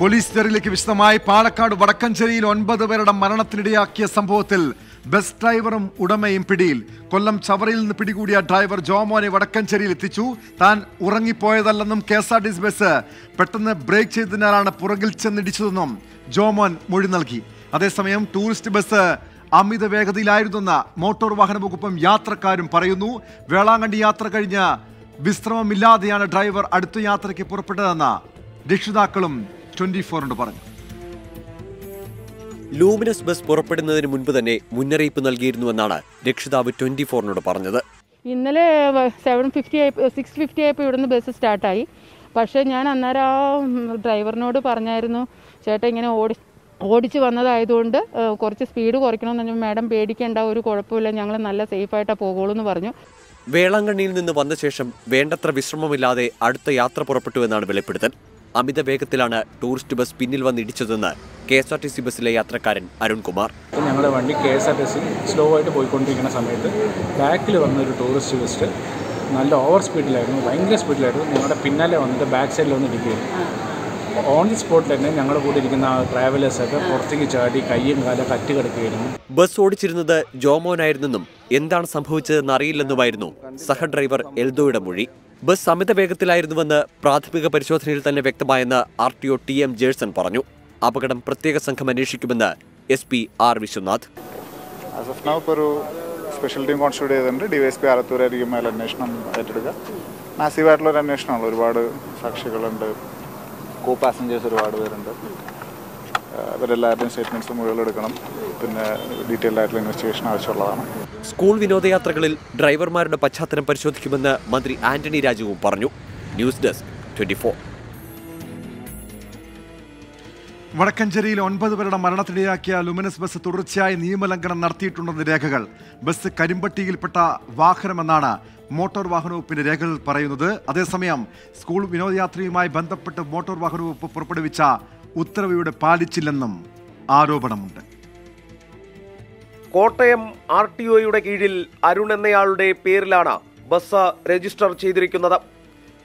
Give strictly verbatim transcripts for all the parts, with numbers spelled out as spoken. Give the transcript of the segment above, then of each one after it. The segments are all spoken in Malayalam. Police Terrilik Vistamai, Palakkad, Vadakancheril, Onbathavera Maranatinidayakiya Sambhavathil, Bus Driver Udame Impidil, Kollam Chavaril Pidikudiya Driver Jomone Vadakancheril Ethichu, Tan Urangi Poyathallenum K S R T C Bus, Pettannu Brake Cheythunnalaranu Purakil Chennidichathenum, Jomon Mozhi Nalki. Athesamayam Tourist Bus Amida Vegathilirunna, Motor Vahana Vakuppum Yatrakarun Parayunnu, Velangandi Yatra Kazhinja, Vistramamilladeyanu Driver Adutha Yathrakku Purappettathennu, Rakshithakalum twenty-four and Baran. Luminous bus Porpet and the Munpane, Munari Punal Girnu Nada, Rakshitha with twenty-four not a parana. In the seven fifty, six fifty, I put on the bus start. I Pashanyan and Nara driver no to Parnarno, chatting in a old Odichivana. I don't corch speed working on the Madam Pedic and our Corpul and Yangan Nala safe at a Pogol and Varno. Velanga Nil in the Vanda Session, Vendatra Visramamilade, Adta Yatra Porpetu and Advelepitan. Amida Vekatilana, tourist bus Pinil one Nidichazana, K S R T C Basile Yatrakaran, Arun Kumar. Another one, K S R T C, slow way to Boykontigan Summit, backly one of the tourist bus, Nala over speed level, wingless speed level, another Pinale on the backside on the degree. On the spot, like Nanga Buddha travelers at the Porting Charity, Kayan Gala Katika. Bus Odichirna, the Jomo Naidanum, Yendan Sampucha, Naril and the Vaidno, Saha driver Eldo Damuri. Bus Samita Vekatilairvana, Prathpika Pershot Hilton Vecta by the R T O T M Jerson Parano, Apakadam Prateka Sankamanishi S P R Vishwanath. As of now, Peru special team wants to do the D S P Aratura, email and national editor. Nasivatla and national reward, Sakshakal and co passengers reward. Very elaborate statements from the detailed investigation. School Vinodaya Tragalil, driver Marda Pachatan Pershot Kimana, Mandri Anthony Raju Parnu, News Desk twenty-four. Vadakancheril on Bathara Maranatriakia, Luminous Bus Turucha, Nimalanga Narthi Tuna the Regal, Bus Karimbatil Pata, Wakar Manana, Motor Wahanu Piregal Parayuda, Adesamayam, School Vinodayatri, my Bandapata Motor Wahanu Purpavicha. ഉത്തരവിയുടെ പാലിച്ചില്ലെന്നും ആരോപണമുണ്ട്. കോട്ടയം ആർടിഒയുടെ കീഴിൽ അരുൺ എന്നയാളുടെ പേരിലാണ് ബസ് രജിസ്റ്റർ ചെയ്തിരിക്കുന്നത്.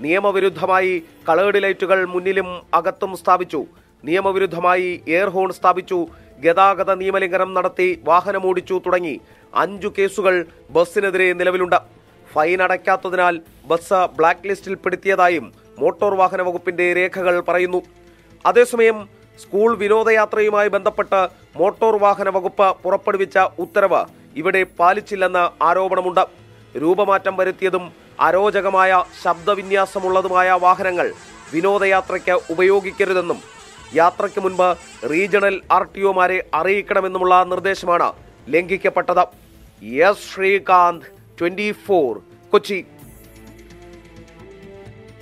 നിയമവിരുദ്ധമായി കളേർഡ് ലൈറ്റുകൾ മുന്നിലും അകത്തും സ്ഥാപിച്ചു. നിയമവിരുദ്ധമായി എയർ ഹോൺ സ്ഥാപിച്ചു. ഗതാഗത നിയമലംഘനം നടത്തി വാഹനമോടിച്ചു തുടങ്ങി അഞ്ച് കേസുകൾ ബസ്സിനെതിരെ നിലവിലുണ്ട്. ഫൈൻ അടയ്ക്കാത്തതിനാൽ ബസ് ബ്ലാക്ക് ലിസ്റ്റിൽ പെടുത്തിയതായും മോട്ടോർ വാഹന വകുപ്പിന്റെ രേഖകൾ പറയുന്നു. അതേസമയം സ്കൂൾ വിനോദയാത്രയുമായി ബന്ധപ്പെട്ട് മോട്ടോർ വാഹന വകുപ്പ് പുറപ്പെടുവിച്ച ഉത്തരവ് ഇവിടെ പാലിച്ചില്ലെന്ന ആരോപണമുണ്ട്. രൂപമാറ്റം വരുത്തിയതും അരോചകമായ ശബ്ദവിന്യാസമുള്ളതുമായ വാഹനങ്ങൾ വിനോദയാത്രയ്ക്ക് ഉപയോഗിക്കരുതെന്നും യാത്രയ്ക്ക് മുൻപ് റീജിയണൽ ആർടിഒമാരെ അറിയിക്കണമെന്നുമുള്ള നിർദ്ദേശമാണ് ലംഘിക്കപ്പെട്ടത്. S Sreekanth twenty four Kochi.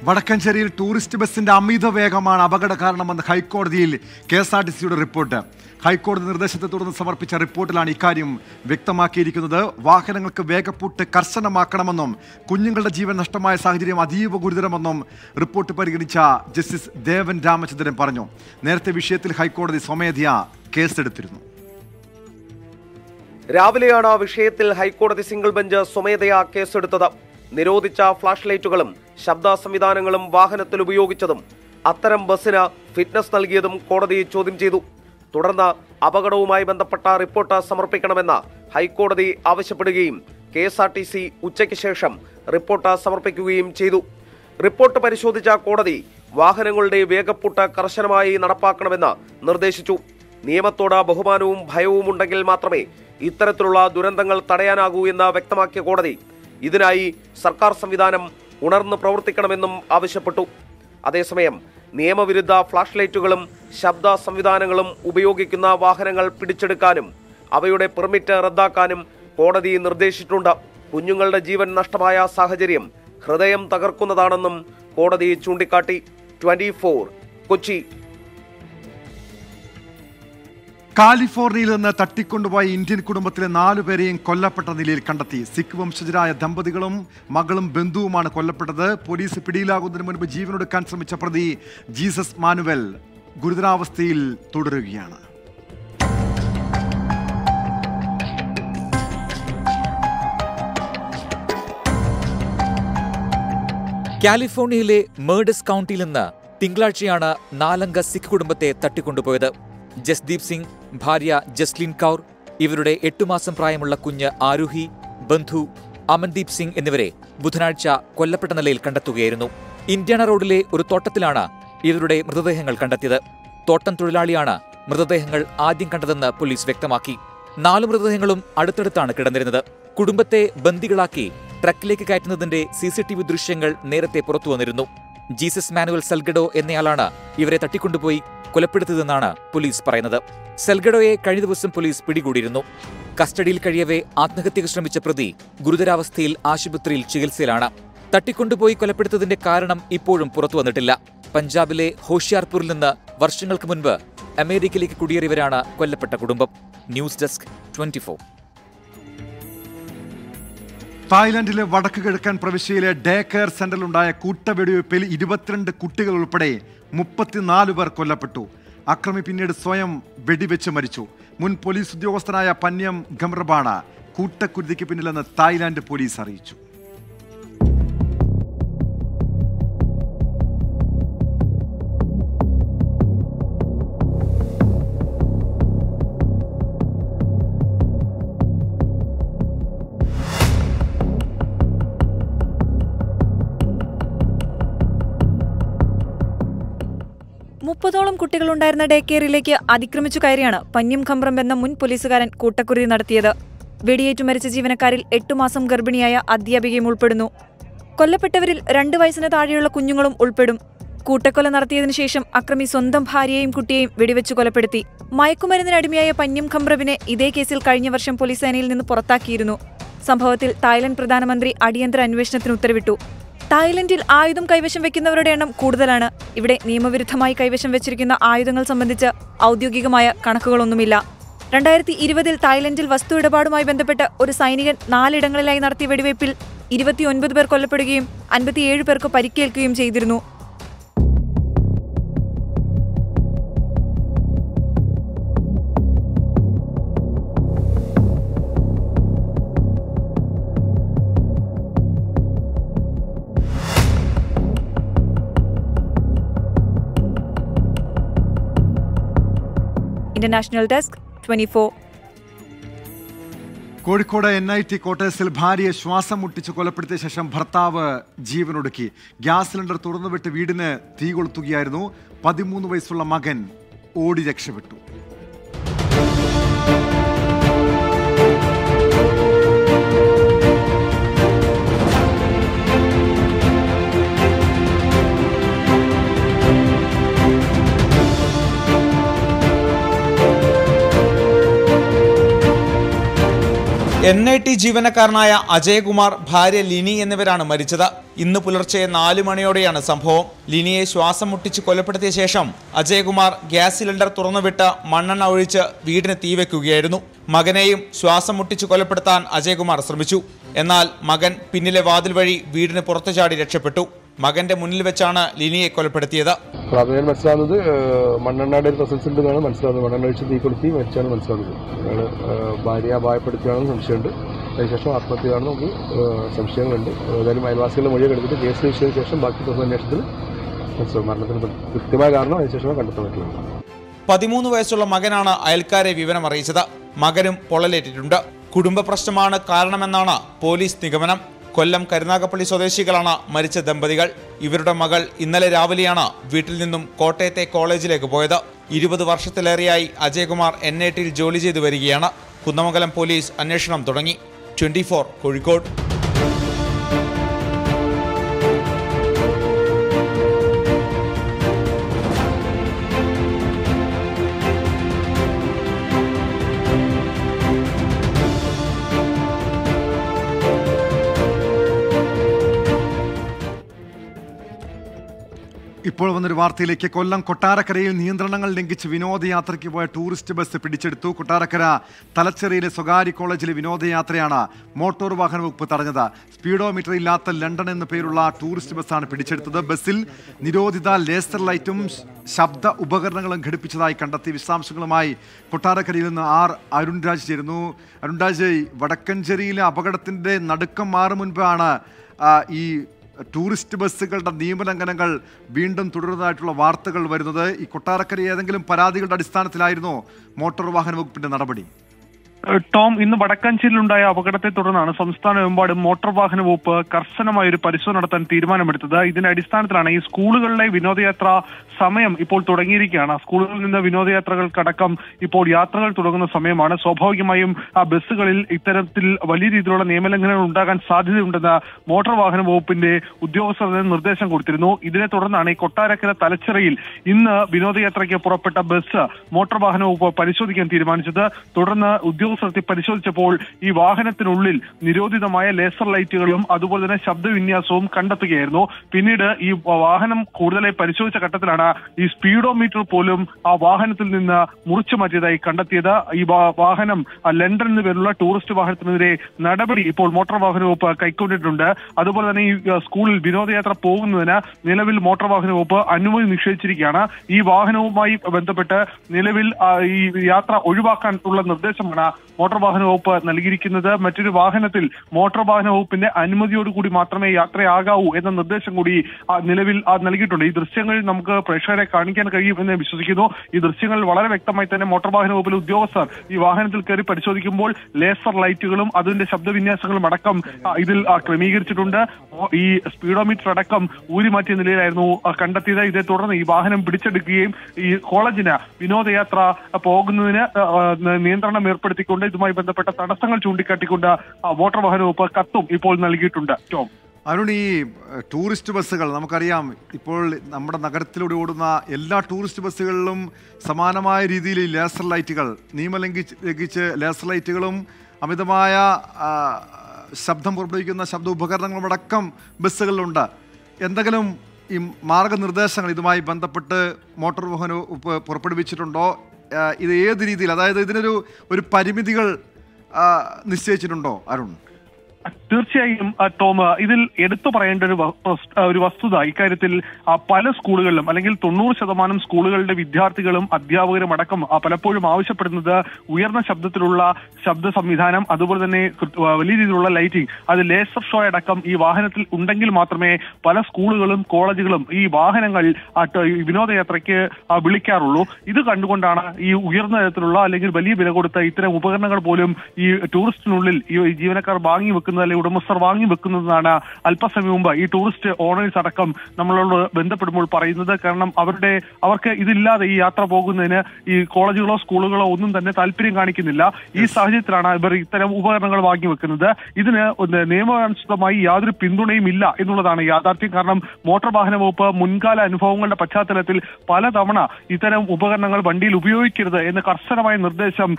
Vadakancheril tourist bus in the Amida Vegaman, Abagada Karnam and the High Court deal, K S R T C reporter. High Court in the Reshatu and Summer Pitcher reported on Icarium, Victamaki, Wakan Vega put the Karsana Makaramanum, Kunjingal Jeevan Nastama Sagiri Madivo Gudiramanum, report to Parigricha, Justice Devan Damage the Emparano. Nerte Vishetil High Court is Homedia, Case Editor. Raviliana Vishetil High Court of the single bencher, Somedia, Case Editor. നിരോധിച്ച ഫ്ലാഷ് ലൈറ്റുകളും ശബ്ദ സംവിധാനങ്ങളും വാഹനത്തിൽ ഉപയോഗിച്ചതും അത്തരം ബസ്സിന് ഫിറ്റ്നസ് നൽകിയതും കോടതി ചോദ്യം ചെയ്തു. തുടർന്ന് അപകടവുമായി ബന്ധപ്പെട്ട റിപ്പോർട്ട് സമർപ്പിക്കണമെന്ന് ഹൈക്കോടതി ആവശ്യപ്പെടുകയും K S R T C ഉച്ചയ്ക്ക് ശേഷം റിപ്പോർട്ട് സമർപ്പിക്കുകയും ചെയ്തു. റിപ്പോർട്ട് പരിശോധിച്ച കോടതി വാഹനങ്ങളുടെ വേഗപ്പൂട്ട് കർശനമായി നടപ്പാക്കണമെന്ന് നിർദ്ദേശിച്ചു. നിയമത്തോട് ബഹുമാനവും ഭയവും ഉണ്ടെങ്കിൽ മാത്രമേ ഇത്തരത്തിലുള്ള ദുരന്തങ്ങൾ തടയാനാകൂ എന്ന് വ്യക്തമാക്കിയ കോടതി ഇതിനായി സർക്കാർ സംവിധാനം ഉണർന്നു പ്രവർത്തിക്കണമെന്നും ആവശ്യപ്പെട്ടു. അതേസമയം നിയമവിരുദ്ധ ഫ്ലാഷ് ലൈറ്റുകളും ശബ്ദ സംവിധാനങ്ങളും ഉപയോഗിക്കുന്ന വാഹനങ്ങൾ പിടിച്ചെടുക്കാനും അവയുടെ പെർമിറ്റ് റദ്ദാക്കാനും കോടതി നിർദ്ദേശിച്ചിട്ടുണ്ട്. കുഞ്ഞുങ്ങളുടെ ജീവൻ നഷ്ടമായ സാഹചര്യം ഹൃദയം തകർക്കുന്നതാണെന്നും കോടതി ചൂണ്ടിക്കാട്ടി. Twenty four Kochi. കാലിഫോർണിയയിൽ നിന്ന് തട്ടിക്കൊണ്ടുപോയ ഇന്ത്യൻ കുടുംബത്തിലെ നാലു പേരെയും കൊല്ലപ്പെട്ട നിലയിൽ കണ്ടെത്തി. സിഖ് വംശജരായ ദമ്പതികളും മകളും ബന്ധുവുമാണ് കൊല്ലപ്പെട്ടത്. പോലീസ് പിടിയിലാകുന്നതിന് മുൻപ് ജീവനൊടുക്കാൻ ശ്രമിച്ച പ്രതി ജീസസ് മാനുവൽ ഗുരുതരാവസ്ഥയിൽ തുടരുകയാണ്. കാലിഫോർണിയയിലെ മേർഡസ് കൗണ്ടിയിൽ നിന്ന് തിങ്കളാഴ്ചയാണ് നാലംഗ സിഖ് കുടുംബത്തെ തട്ടിക്കൊണ്ടുപോയത്. ജസ്ദീപ് സിംഗ്, ഭാര്യ ജസ്ലിൻ കൗർ, ഇവരുടെ എട്ടുമാസം പ്രായമുള്ള കുഞ്ഞ് ആരുഹി, ബന്ധു അമൻദീപ് സിംഗ് എന്നിവരെ ബുധനാഴ്ച കൊല്ലപ്പെട്ട നിലയിൽ കണ്ടെത്തുകയായിരുന്നു. ഇന്ത്യാന റോഡിലെ ഒരു തോട്ടത്തിലാണ് ഇവരുടെ മൃതദേഹങ്ങൾ കണ്ടെത്തിയത്. തോട്ടം തൊഴിലാളിയാണ് മൃതദേഹങ്ങൾ ആദ്യം കണ്ടതെന്ന് പോലീസ് വ്യക്തമാക്കി. നാല് മൃതദേഹങ്ങളും അടുത്തടുത്താണ് കിടന്നിരുന്നത്. കുടുംബത്തെ ബന്ദികളാക്കി ട്രക്കിലേക്ക് കയറ്റുന്നതിന്റെ സി സി ടി വി ദൃശ്യങ്ങൾ നേരത്തെ പുറത്തുവന്നിരുന്നു. ജീസസ് മാനുവൽ സെൽഗഡോ എന്നയാളാണ് ഇവരെ തട്ടിക്കൊണ്ടുപോയി കൊലപ്പെടുത്തിയതെന്നാണ് പോലീസ് പറയുന്നത്. സെൽഗഡോയെ കഴിഞ്ഞ ദിവസം പോലീസ് പിടികൂടിയിരുന്നു. കസ്റ്റഡിയിൽ കഴിയവേ ആത്മഹത്യക്ക് ശ്രമിച്ച പ്രതി ഗുരുതരാവസ്ഥയിൽ ആശുപത്രിയിൽ ചികിത്സയിലാണ്. തട്ടിക്കൊണ്ടുപോയി കൊലപ്പെടുത്തതിന്റെ കാരണം ഇപ്പോഴും പുറത്തുവന്നിട്ടില്ല. പഞ്ചാബിലെ ഹോഷിയാർപൂരിൽ നിന്ന് വർഷങ്ങൾക്ക് മുൻപ് അമേരിക്കയിലേക്ക് കുടിയേറിയവരാണ് കൊല്ലപ്പെട്ട കുടുംബം. News desk twenty four. തായ്ലൻഡിലെ വടക്ക് കിഴക്കൻ പ്രവിശ്യയിലെ ഡേ കെയർ സെന്ററിലുണ്ടായ കൂട്ടവെടിവെയ്പ്പിൽ ഇരുപത്തിരണ്ട് കുട്ടികൾ ഉൾപ്പെടെ മുപ്പത്തിനാല് പേർ കൊല്ലപ്പെട്ടു. അക്രമി പിന്നീട് സ്വയം വെടിവെച്ച് മരിച്ചു. മുൻ പോലീസ് ഉദ്യോഗസ്ഥനായ പന്യം ഗംറബാണ കൂട്ടക്കുരുതിക്ക് പിന്നിലെന്ന് തായ്ലാന്റ് പോലീസ് അറിയിച്ചു. മുപ്പതോളം കുട്ടികളുണ്ടായിരുന്ന ഡേ കെയറിലേക്ക് അതിക്രമിച്ചു കയറിയാണ് പന്യം ഖമ്പ്രം എന്ന മുൻ പോലീസുകാരൻ കൂട്ടക്കുരുതി നടത്തിയത്. വെടിയേറ്റു മരിച്ച ജീവനക്കാരിൽ എട്ടുമാസം ഗർഭിണിയായ അധ്യാപികയും ഉൾപ്പെടുന്നു. കൊല്ലപ്പെട്ടവരിൽ രണ്ട് വയസ്സിന് താഴെയുള്ള കുഞ്ഞുങ്ങളും ഉൾപ്പെടും. കൂട്ടക്കൊല നടത്തിയതിനു ശേഷം അക്രമി സ്വന്തം ഭാര്യയെയും കുട്ടിയെയും വെടിവെച്ചു കൊലപ്പെടുത്തി. മയക്കുമരുന്നിനടിമയായ പന്യം ഖമ്പ്രവിനെ ഇതേ കേസിൽ കഴിഞ്ഞ വർഷം പോലീസ് സേനയിൽ നിന്ന് പുറത്താക്കിയിരുന്നു. സംഭവത്തിൽ തായ്ലൻഡ് പ്രധാനമന്ത്രി അടിയന്തര അന്വേഷണത്തിന് ഉത്തരവിട്ടു. തായ്ലൻഡിൽ ആയുധം കൈവശം വെക്കുന്നവരുടെ എണ്ണം കൂടുതലാണ്. ഇവിടെ നിയമവിരുദ്ധമായി കൈവശം വെച്ചിരിക്കുന്ന ആയുധങ്ങൾ സംബന്ധിച്ച് ഔദ്യോഗികമായ കണക്കുകളൊന്നുമില്ല. രണ്ടായിരത്തി ഇരുപതിൽ തായ്ലൻഡിൽ വസ്തു ഇടപാടുമായി ബന്ധപ്പെട്ട് ഒരു സൈനികൻ നാലിടങ്ങളിലായി നടത്തിയ വെടിവയ്പിൽ ഇരുപത്തിയൊൻപത് പേർ കൊല്ലപ്പെടുകയും അൻപത്തിയേഴ് പേർക്ക് പരിക്കേൽക്കുകയും ചെയ്തിരുന്നു. International desk twenty four. Kozhikode N I T ക്വാർട്ടേഴ്സിൽ ഭാര്യയെ ശ്വാസം മുട്ടിച്ച് കൊലപ്പെടുത്തിയ ശേഷം ഭർത്താവ് ജീവനൊടുക്കി. ഗ്യാസ് സിലിണ്ടർ തുറന്നുവിട്ട് വീടിന് തീ കൊളുത്തുകയായിരുന്നു. പതിമൂന്ന് വയസ്സുള്ള മകൻ ഓടി രക്ഷപ്പെട്ടു. എൻ ഐ ടി ജീവനക്കാരനായ അജയകുമാർ, ഭാര്യ ലിനി എന്നിവരാണ് മരിച്ചത്. ഇന്ന് പുലർച്ചെ നാല് മണിയോടെയാണ് സംഭവം. ലിനിയെ ശ്വാസം മുട്ടിച്ച് കൊലപ്പെടുത്തിയ ശേഷം അജയകുമാർ ഗ്യാസ് സിലിണ്ടർ തുറന്നുവിട്ട് മണ്ണെണ്ണ ഒഴിച്ച് വീടിന് തീവെക്കുകയായിരുന്നു. മകനെയും ശ്വാസം മുട്ടിച്ച് കൊലപ്പെടുത്താൻ അജയകുമാർ ശ്രമിച്ചു. എന്നാൽ മകൻ പിന്നിലെ വാതിൽ വഴി വീടിന് പുറത്തു ചാടി രക്ഷപ്പെട്ടു. മകന്റെ മുന്നിൽ വെച്ചാണ് ലിനിയെ കൊലപ്പെടുത്തിയത്. പ്രാഥമികമായി മനസ്സിലാകുന്നത് മണ്ണെണ്ണയുടെ ഒരു പ്രസൻസ് ഉണ്ടെന്നാണ് മനസ്സിലാകുന്നത്. മണ്ണെണ്ണ ഒഴിച്ച് തീ കൊളുത്തി മരിച്ചാണ് മനസ്സിലാകുന്നത്. അയാൾ ഭാര്യയെ അപായപ്പെടുത്തിയാണെന്ന് സംശയമുണ്ട്. അതിനുശേഷം ആത്മഹത്യയാണെന്ന് നമുക്ക് സംശയങ്ങളുണ്ട്. ഏതായാലും അയൽവാസികളുടെ മൊഴിയൊക്കെ എടുത്തിട്ട് കേസ് രജിസ്റ്റർ ശേഷം ബാക്കി തുടർന്ന അന്വേഷണത്തിൽ മനസ്സിലാകും. മരണത്തിന് കൃത്യമായ കാരണം അതിനുശേഷം കണ്ടെത്താൻ പറ്റുള്ളൂ. പതിമൂന്ന് വയസ്സുള്ള മകനാണ് അയൽക്കാരെ വിവരം അറിയിച്ചത്. മകനും പൊള്ളലേറ്റിട്ടുണ്ട്. കുടുംബ പ്രശ്നമാണ് കാരണമെന്നാണ് പോലീസ് നിഗമനം. കൊല്ലം കരുനാഗപ്പള്ളി സ്വദേശികളാണ് മരിച്ച ദമ്പതികൾ. ഇവരുടെ മകൾ ഇന്നലെ രാവിലെയാണ് വീട്ടിൽ നിന്നും കോട്ടയത്തെ കോളേജിലേക്ക് പോയത്. ഇരുപത് വർഷത്തിലേറെയായി അജയകുമാർ എൻ ഐ ടിയിൽ ജോലി ചെയ്തു വരികയാണ്. കുന്നമംഗലം പോലീസ് അന്വേഷണം തുടങ്ങി. Twenty four Kozhikode. ഇപ്പോൾ വന്നൊരു വാർത്തയിലേക്ക്. കൊല്ലം കൊട്ടാരക്കരയിൽ നിയന്ത്രണങ്ങൾ ലംഘിച്ച് വിനോദയാത്രയ്ക്ക് പോയ ടൂറിസ്റ്റ് ബസ് പിടിച്ചെടുത്തു. കൊട്ടാരക്കര തലച്ചെറിയിലെ സ്വകാര്യ കോളേജിലെ വിനോദയാത്രയാണ് മോട്ടോർ വാഹന വകുപ്പ് തടഞ്ഞത്. സ്പീഡോമീറ്റർ ഇല്ലാത്ത ലണ്ടൻ എന്ന പേരുള്ള ടൂറിസ്റ്റ് ബസ്സാണ് പിടിച്ചെടുത്തത്. ബസ്സിൽ നിരോധിത ലേസർ ലൈറ്റും ശബ്ദ ഉപകരണങ്ങളും ഘടിപ്പിച്ചതായി കണ്ടെത്തി. വിശദാംശങ്ങളുമായി കൊട്ടാരക്കരയിൽ നിന്ന് ആർ അരുൺരാജ് ചേരുന്നു. അരുൺരാജ്, വടക്കഞ്ചേരിയിലെ അപകടത്തിൻ്റെ നടുക്കം മാറും മുൻപാണ് ഈ ടൂറിസ്റ്റ് ബസ്സുകളുടെ നിയമലംഘനങ്ങൾ വീണ്ടും തുടരുന്നതായിട്ടുള്ള വാർത്തകൾ വരുന്നത് ഈ കൊട്ടാരക്കരയിൽ ഏതെങ്കിലും പരാതികളുടെ അടിസ്ഥാനത്തിലായിരുന്നോ മോട്ടോർ വാഹന വകുപ്പിന്റെ നടപടി? ടോം, ഇന്ന് വടക്കാഞ്ചേരിയിലുണ്ടായ അപകടത്തെ തുടർന്നാണ് സംസ്ഥാനമെമ്പാടും മോട്ടോർ വാഹന വകുപ്പ് കർശനമായ ഒരു പരിശോധന നടത്താൻ തീരുമാനമെടുത്തത്. ഇതിന്റെ അടിസ്ഥാനത്തിലാണ് ഈ സ്കൂളുകളിലെ വിനോദയാത്ര സമയം ഇപ്പോൾ തുടങ്ങിയിരിക്കുകയാണ്. സ്കൂളുകളിൽ നിന്ന് വിനോദയാത്രകൾക്കടക്കം ഇപ്പോൾ യാത്രകൾ തുടങ്ങുന്ന സമയമാണ്. സ്വാഭാവികമായും ആ ബസ്സുകളിൽ ഇത്തരത്തിൽ വലിയ രീതിയിലുള്ള നിയമലംഘനങ്ങൾ ഉണ്ടാകാൻ സാധ്യതയുണ്ടെന്ന് മോട്ടോർ വാഹന വകുപ്പിന്റെ ഉദ്യോഗസ്ഥർ നിർദ്ദേശം കൊടുത്തിരുന്നു. ഇതിനെ തുടർന്നാണ് ഈ കൊട്ടാരക്കര തലച്ചിറയിൽ ഇന്ന് വിനോദയാത്രയ്ക്ക് പുറപ്പെട്ട ബസ് മോട്ടോർ വാഹന വകുപ്പ് പരിശോധിക്കാൻ തീരുമാനിച്ചത്. തുടർന്ന് ഉദ്യോഗ പരിശോധിച്ചപ്പോൾ ഈ വാഹനത്തിനുള്ളിൽ നിരോധിതമായ ലേസർ ലൈറ്റുകളും അതുപോലെ തന്നെ ശബ്ദവിന്യാസവും കണ്ടെത്തുകയായിരുന്നു. പിന്നീട് ഈ വാഹനം കൂടുതലായി പരിശോധിച്ച ഘട്ടത്തിലാണ് ഈ സ്പീഡോമീറ്റർ പോലും ആ വാഹനത്തിൽ നിന്ന് മുറിച്ചു മാറ്റിയതായി കണ്ടെത്തിയത്. ഈ വാഹനം ലണ്ടനിൽ നിന്ന് പേരുള്ള ടൂറിസ്റ്റ് വാഹനത്തിനെതിരെ നടപടി ഇപ്പോൾ മോട്ടോർ വാഹന വകുപ്പ് കൈക്കൊണ്ടിട്ടുണ്ട്. അതുപോലെ തന്നെ ഈ സ്കൂളിൽ വിനോദയാത്ര പോകുന്നതിന് നിലവിൽ മോട്ടോർ വാഹന വകുപ്പ് അനുമതി നിഷേധിച്ചിരിക്കുകയാണ്. ഈ വാഹനവുമായി ബന്ധപ്പെട്ട് നിലവിൽ ഈ യാത്ര ഒഴിവാക്കാനുള്ള നിർദ്ദേശമാണ് മോട്ടോർ വാഹന വകുപ്പ് നൽകിയിരിക്കുന്നത്. മറ്റൊരു വാഹനത്തിൽ മോട്ടോർ വാഹന വകുപ്പിന്റെ അനുമതിയോടുകൂടി മാത്രമേ യാത്രയാകാവൂ എന്ന നിർദ്ദേശം കൂടി നിലവിൽ നൽകിയിട്ടുണ്ട്. ഈ ദൃശ്യങ്ങൾ നമുക്ക് പ്രേക്ഷകരെ കാണിക്കാൻ കഴിയുമെന്ന് വിശ്വസിക്കുന്നു. ഈ ദൃശ്യങ്ങൾ വളരെ വ്യക്തമായി തന്നെ മോട്ടോർ വാഹന വകുപ്പിലെ ഉദ്യോഗസ്ഥർ ഈ വാഹനത്തിൽ കയറി പരിശോധിക്കുമ്പോൾ ലേസർ ലൈറ്റുകളും അതിന്റെ ശബ്ദവിന്യാസങ്ങളും അടക്കം ഇതിൽ ക്രമീകരിച്ചിട്ടുണ്ട്. ഈ സ്പീഡോമീറ്റർ അടക്കം ഊരിമാറ്റിയ നിലയിലായിരുന്നു കണ്ടെത്തിയത്. ഇതേ തുടർന്ന് ഈ വാഹനം പിടിച്ചെടുക്കുകയും ഈ കോളേജിന് വിനോദയാത്ര പോകുന്നതിന് നിയന്ത്രണം ഏർപ്പെടുത്തി കൊണ്ട് ഇതുമായി ബന്ധപ്പെട്ട തടസ്സങ്ങൾ ചൂണ്ടിക്കാട്ടിക്കൊണ്ട് മോട്ടോർ വാഹന വകുപ്പ് കത്തും ഇപ്പോൾ നൽകിയിട്ടുണ്ട്. ടോം, അരുൺ, ഈ ടൂറിസ്റ്റ് ബസ്സുകൾ നമുക്കറിയാം ഇപ്പോൾ നമ്മുടെ നഗരത്തിലൂടെ ഓടുന്ന എല്ലാ ടൂറിസ്റ്റ് ബസ്സുകളിലും സമാനമായ രീതിയിൽ ലേസർ ലൈറ്റുകൾ നിയമലംഘിച്ച് ലംഘിച്ച് ലേസർ ലൈറ്റുകളും അമിതമായ ശബ്ദം പുറപ്പെടുവിക്കുന്ന ശബ്ദ ഉപകരണങ്ങളും അടക്കം ബസ്സുകളിലുണ്ട്. എന്തെങ്കിലും ഈ മാർഗനിർദ്ദേശങ്ങൾ ഇതുമായി ബന്ധപ്പെട്ട് മോട്ടോർ വാഹന വകുപ്പ് പുറപ്പെടുവിച്ചിട്ടുണ്ടോ? ഇത് ഏത് രീതിയിൽ, അതായത് ഇതിനൊരു ഒരു പരിമിതികൾ നിശ്ചയിച്ചിട്ടുണ്ടോ അരുൺ? തീർച്ചയായും ടോം, ഇതിൽ എടുത്തു പറയേണ്ട ഒരു ഒരു വസ്തുത ഇക്കാര്യത്തിൽ പല സ്കൂളുകളിലും അല്ലെങ്കിൽ തൊണ്ണൂറ് ശതമാനം സ്കൂളുകളുടെ വിദ്യാർത്ഥികളും അധ്യാപകരും അടക്കം പലപ്പോഴും ആവശ്യപ്പെടുന്നത് ഉയർന്ന ശബ്ദത്തിലുള്ള ശബ്ദ സംവിധാനം, അതുപോലെ തന്നെ വലിയ രീതിയിലുള്ള ലൈറ്റിംഗ്, അത് ലേസർ ഷോ അടക്കം ഈ വാഹനത്തിൽ ഉണ്ടെങ്കിൽ മാത്രമേ പല സ്കൂളുകളും കോളേജുകളും ഈ വാഹനങ്ങൾ വിനോദയാത്രയ്ക്ക് വിളിക്കാറുള്ളൂ. ഇത് കണ്ടുകൊണ്ടാണ് ഈ ഉയർന്ന തരത്തിലുള്ള അല്ലെങ്കിൽ വലിയ വില കൊടുത്ത ഇത്തരം ഉപകരണങ്ങൾ പോലും ഈ ടൂറിസ്റ്റിനുള്ളിൽ ഈ ജീവനക്കാർ വാങ്ങി വെക്കുന്നത് അല്ലെങ്കിൽ ഉടമസ്ഥർ വാങ്ങി വെക്കുന്നതാണ് അല്പസമയം മുമ്പ് ഈ ടൂറിസ്റ്റ് ഓണേഴ്സ് അടക്കം നമ്മളോട് ബന്ധപ്പെടുമ്പോൾ പറയുന്നത്. കാരണം അവരുടെ അവർക്ക് ഇതില്ലാതെ ഈ യാത്ര പോകുന്നതിന് ഈ കോളേജുകളോ സ്കൂളുകളോ ഒന്നും തന്നെ താല്പര്യം കാണിക്കുന്നില്ല. ഈ സാഹചര്യത്തിലാണ് ഇവർ ഇത്തരം ഉപകരണങ്ങൾ വാങ്ങി വെക്കുന്നത്. ഇതിന് നിയമനുസൃതമായി യാതൊരു പിന്തുണയും ഇല്ല എന്നുള്ളതാണ് യാഥാർത്ഥ്യം. കാരണം മോട്ടോർ വാഹന വകുപ്പ് മുൻകാല അനുഭവങ്ങളുടെ പശ്ചാത്തലത്തിൽ പലതവണ ഇത്തരം ഉപകരണങ്ങൾ വണ്ടിയിൽ ഉപയോഗിക്കരുത് എന്ന കർശനമായ നിർദ്ദേശം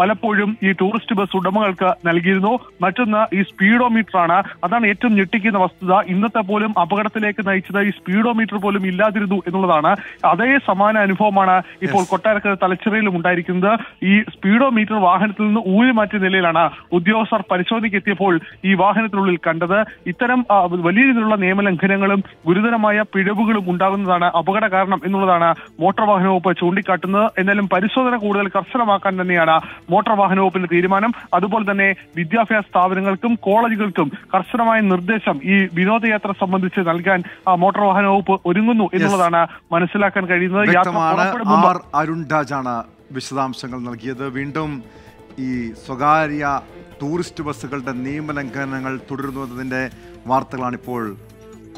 പലപ്പോഴും ഈ ടൂറിസ്റ്റ് ബസ് ഉടമകൾക്ക് നൽകിയിരുന്നു. മറ്റൊന്ന് ഈ സ്പീഡോമീറ്റർ ആണ്. അതാണ് ഏറ്റവും ഞെട്ടിക്കുന്ന വസ്തുത. ഇന്നത്തെ പോലും അപകടത്തിലേക്ക് നയിച്ചത് ഈ സ്പീഡോമീറ്റർ പോലും ഇല്ലാതിരുന്നു എന്നുള്ളതാണ്. അതേ സമാന അനുഭവമാണ് ഇപ്പോൾ കൊട്ടാരക്കര തലച്ചിറയിലും ഉണ്ടായിരിക്കുന്നത്. ഈ സ്പീഡോമീറ്റർ വാഹനത്തിൽ നിന്ന് ഊരിമാറ്റിയ നിലയിലാണ് ഉദ്യോഗസ്ഥർ പരിശോധനയ്ക്കെത്തിയപ്പോൾ ഈ വാഹനത്തിനുള്ളിൽ കണ്ടത്. ഇത്തരം വലിയ രീതിയിലുള്ള നിയമലംഘനങ്ങളും ഗുരുതരമായ പിഴവുകളും ഉണ്ടാകുന്നതാണ് അപകട കാരണം എന്നുള്ളതാണ് മോട്ടോർ വാഹന വകുപ്പ് ചൂണ്ടിക്കാട്ടുന്നത്. എന്നാലും പരിശോധന കൂടുതൽ കർശനമാക്കാൻ തന്നെയാണ് മോട്ടോർ വാഹന വകുപ്പിന്റെ തീരുമാനം. അതുപോലെ തന്നെ വിദ്യാഭ്യാസ സ്ഥാപനങ്ങൾക്കും കോളേജുകൾക്കും കർശനമായ നിർദ്ദേശം ഈ വിനോദയാത്ര സംബന്ധിച്ച് നൽകാൻ മോട്ടോർ വാഹന വകുപ്പ് ഒരുങ്ങുന്നു എന്നുള്ളതാണ് മനസ്സിലാക്കാൻ കഴിയുന്നത്. അരുൺ രാജാണ് വിശദാംശങ്ങൾ നൽകിയത്. വീണ്ടും ഈ സ്വകാര്യ ടൂറിസ്റ്റ് ബസ്സുകളുടെ നിയമലംഘനങ്ങൾ തുടരുന്നതിന്റെ വാർത്തകളാണ് ഇപ്പോൾ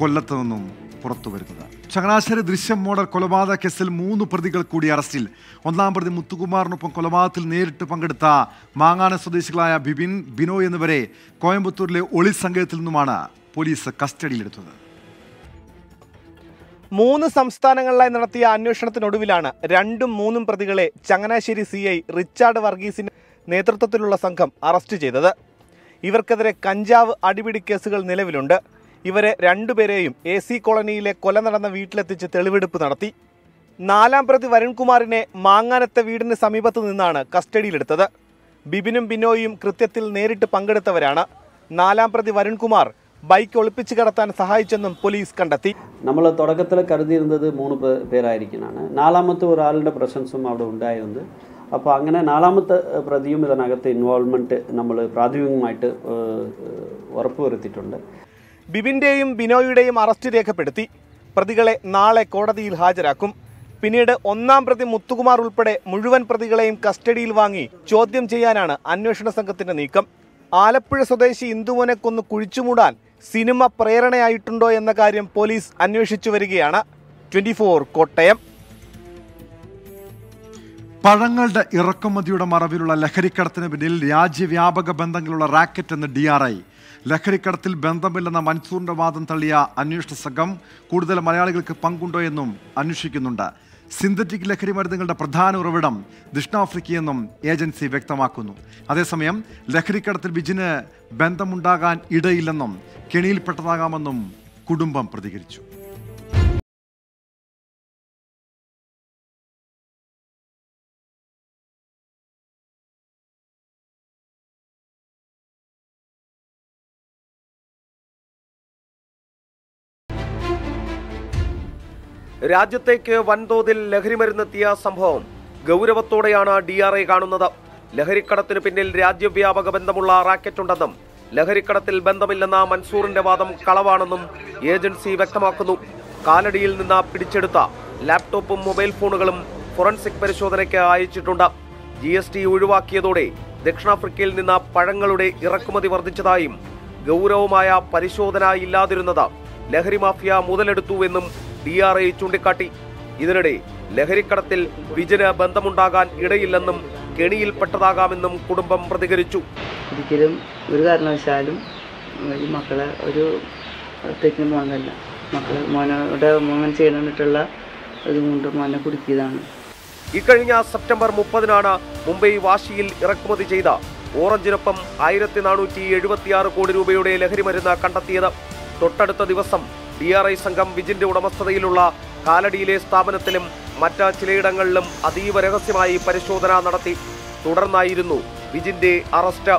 കൊല്ലത്ത് നിന്നും പുറത്തുവരുന്നത്. ചങ്ങനാശ്ശേരി ദൃശ്യം മോഡൽ കൊലപാതക കേസിൽ മൂന്ന് പ്രതികൾ കൂടി അറസ്റ്റിൽ. ഒന്നാം പ്രതി മുത്തുകുമാറിനൊപ്പം കൊലപാതകത്തിൽ നേരിട്ട് പങ്കെടുത്ത മാങ്ങാനം സ്വദേശികളായ ബിബിൻ, ബിനോയ് എന്നിവരെ കോയമ്പത്തൂരിലെ ഒളി സംഘത്തിൽ നിന്നുമാണ് പോലീസ് കസ്റ്റഡിയിലെടുത്തത്. മൂന്ന് സംസ്ഥാനങ്ങളിലായി നടത്തിയ അന്വേഷണത്തിനൊടുവിലാണ് രണ്ടും മൂന്നും പ്രതികളെ ചങ്ങനാശ്ശേരി സി ഐ റിച്ചാർഡ് വർഗീസിന്റെ നേതൃത്വത്തിലുള്ള സംഘം അറസ്റ്റ് ചെയ്തത്. ഇവർക്കെതിരെ കഞ്ചാവ് അടിപിടി കേസുകൾ നിലവിലുണ്ട്. ഇവരെ രണ്ടുപേരെയും എ സി കോളനിയിലെ കൊല നടന്ന വീട്ടിലെത്തിച്ച് തെളിവെടുപ്പ് നടത്തി. നാലാം പ്രതി വരുൺകുമാറിനെ മാങ്ങാനത്തെ വീടിന് സമീപത്തു നിന്നാണ് കസ്റ്റഡിയിലെടുത്തത്. ബിബിനും ബിനോയും കൃത്യത്തിൽ നേരിട്ട് പങ്കെടുത്തവരാണ്. നാലാം പ്രതി വരുൺകുമാർ ബൈക്ക് ഒളിപ്പിച്ച് കടത്താൻ സഹായിച്ചെന്നും പോലീസ് കണ്ടെത്തി. നമ്മൾ തുടക്കത്തിൽ കരുതിയിരുന്നത് മൂന്ന് പേരായിരിക്കാനാണ്. നാലാമത്തെ ഒരാളുടെ പ്രസൻസും അവിടെ ഉണ്ടായിരുന്നു. അപ്പോൾ അങ്ങനെ നാലാമത്തെ പ്രതിയും ഇതിനകത്ത് ഇൻവോൾവ്മെൻറ്റ് നമ്മൾ പ്രാഥമികമായിട്ട് ഉറപ്പുവരുത്തിയിട്ടുണ്ട്. ബിബിൻ്റെയും ബിനോയുടെയും അറസ്റ്റ് രേഖപ്പെടുത്തി. പ്രതികളെ നാളെ കോടതിയിൽ ഹാജരാക്കും. പിന്നീട് ഒന്നാം പ്രതി മുത്തുകുമാർ ഉൾപ്പെടെ മുഴുവൻ പ്രതികളെയും കസ്റ്റഡിയിൽ വാങ്ങി ചോദ്യം ചെയ്യാനാണ് അന്വേഷണ സംഘത്തിൻ്റെ നീക്കം. ആലപ്പുഴ സ്വദേശി ഇന്ദുവിനെ കൊന്ന് കുഴിച്ചുമൂടാൻ സിനിമ പ്രേരണയായിട്ടുണ്ടോ എന്ന കാര്യം പോലീസ് അന്വേഷിച്ചു വരികയാണ്. Twenty four Kottayam. പഴങ്ങളുടെ ഇറക്കുമതിയുടെ മറവിലുള്ള ലഹരിക്കടത്തിന് പിന്നിൽ രാജ്യവ്യാപക ബന്ധങ്ങളുള്ള റാക്കറ്റ് എന്ന് ഡി ആർ ഐ. ലഹരിക്കടത്തിൽ ബന്ധമില്ലെന്ന മൻസൂറിന്റെ വാദം തള്ളിയ അന്വേഷണ സംഘം കൂടുതൽ മലയാളികൾക്ക് പങ്കുണ്ടോ എന്നും അന്വേഷിക്കുന്നുണ്ട്. സിന്തറ്റിക് ലഹരി മരുന്നുകളുടെ പ്രധാന ഉറവിടം ദക്ഷിണാഫ്രിക്കയെന്നും ഏജൻസി വ്യക്തമാക്കുന്നു. അതേസമയം ലഹരിക്കടത്തിൽ ബിജിന് ബന്ധമുണ്ടാകാൻ ഇടയില്ലെന്നും കെണിയിൽപ്പെട്ടതാകാമെന്നും കുടുംബം പ്രതികരിച്ചു. രാജ്യത്തേക്ക് വൻതോതിൽ ലഹരിമരുന്നെത്തിയ സംഭവം ഗൗരവത്തോടെയാണ് ഡി ആർ ഐ കാണുന്നത്. ലഹരിക്കടത്തിനു പിന്നിൽ രാജ്യവ്യാപക ബന്ധമുള്ള റാക്കറ്റുണ്ടെന്നും ലഹരിക്കടത്തിൽ ബന്ധമില്ലെന്ന മൻസൂറിന്റെ വാദം കളവാണെന്നും ഏജൻസി വ്യക്തമാക്കുന്നു. കാലടിയിൽ നിന്ന് പിടിച്ചെടുത്ത ലാപ്ടോപ്പും മൊബൈൽ ഫോണുകളും ഫോറൻസിക് പരിശോധനയ്ക്ക് അയച്ചിട്ടുണ്ട്. ജി എസ് ടി ഒഴിവാക്കിയതോടെ ദക്ഷിണാഫ്രിക്കയിൽ നിന്ന് പഴങ്ങളുടെ ഇറക്കുമതി വർദ്ധിച്ചതായും ഗൗരവമായ പരിശോധന ഇല്ലാതിരുന്നത് ലഹരി മാഫിയ മുതലെടുത്തുവെന്നും ഡി ആർ ഐ ചൂണ്ടിക്കാട്ടി. ഇതിനിടെ ലഹരിക്കടത്തിൽ വിജന് ബന്ധമുണ്ടാകാൻ ഇടയില്ലെന്നും കെണിയിൽപ്പെട്ടതാകാമെന്നും കുടുംബം പ്രതികരിച്ചു. ഒരിക്കലും ഒരു കാരണവശാലും ഈ മക്കളെ ഒരു തെറ്റിന് പോകാനല്ല. മക്കളെ മോനോടെ മോൻ ചെയ്തിട്ടുള്ള അതുകൊണ്ട് മോനെ കുടുക്കിയതാണ്. ഇക്കഴിഞ്ഞ സെപ്റ്റംബർ മുപ്പതിനാണ് മുംബൈ വാശിയിൽ ഇറക്കുമതി ചെയ്ത ഓറഞ്ചിനൊപ്പം ആയിരത്തി നാനൂറ്റി എഴുപത്തി ആറ് കോടി രൂപയുടെ ലഹരി മരുന്ന് കണ്ടെത്തിയത്. തൊട്ടടുത്ത ദിവസം ഡി ആർ ഐ സംഘം വിജിന്റെ ഉടമസ്ഥതയിലുള്ള കാലടിയിലെ സ്ഥാപനത്തിലും മറ്റ് ചിലയിടങ്ങളിലും അതീവ രഹസ്യമായി പരിശോധന നടത്തി. തുടർന്നായിരുന്നു വിജിന്റെ arrest.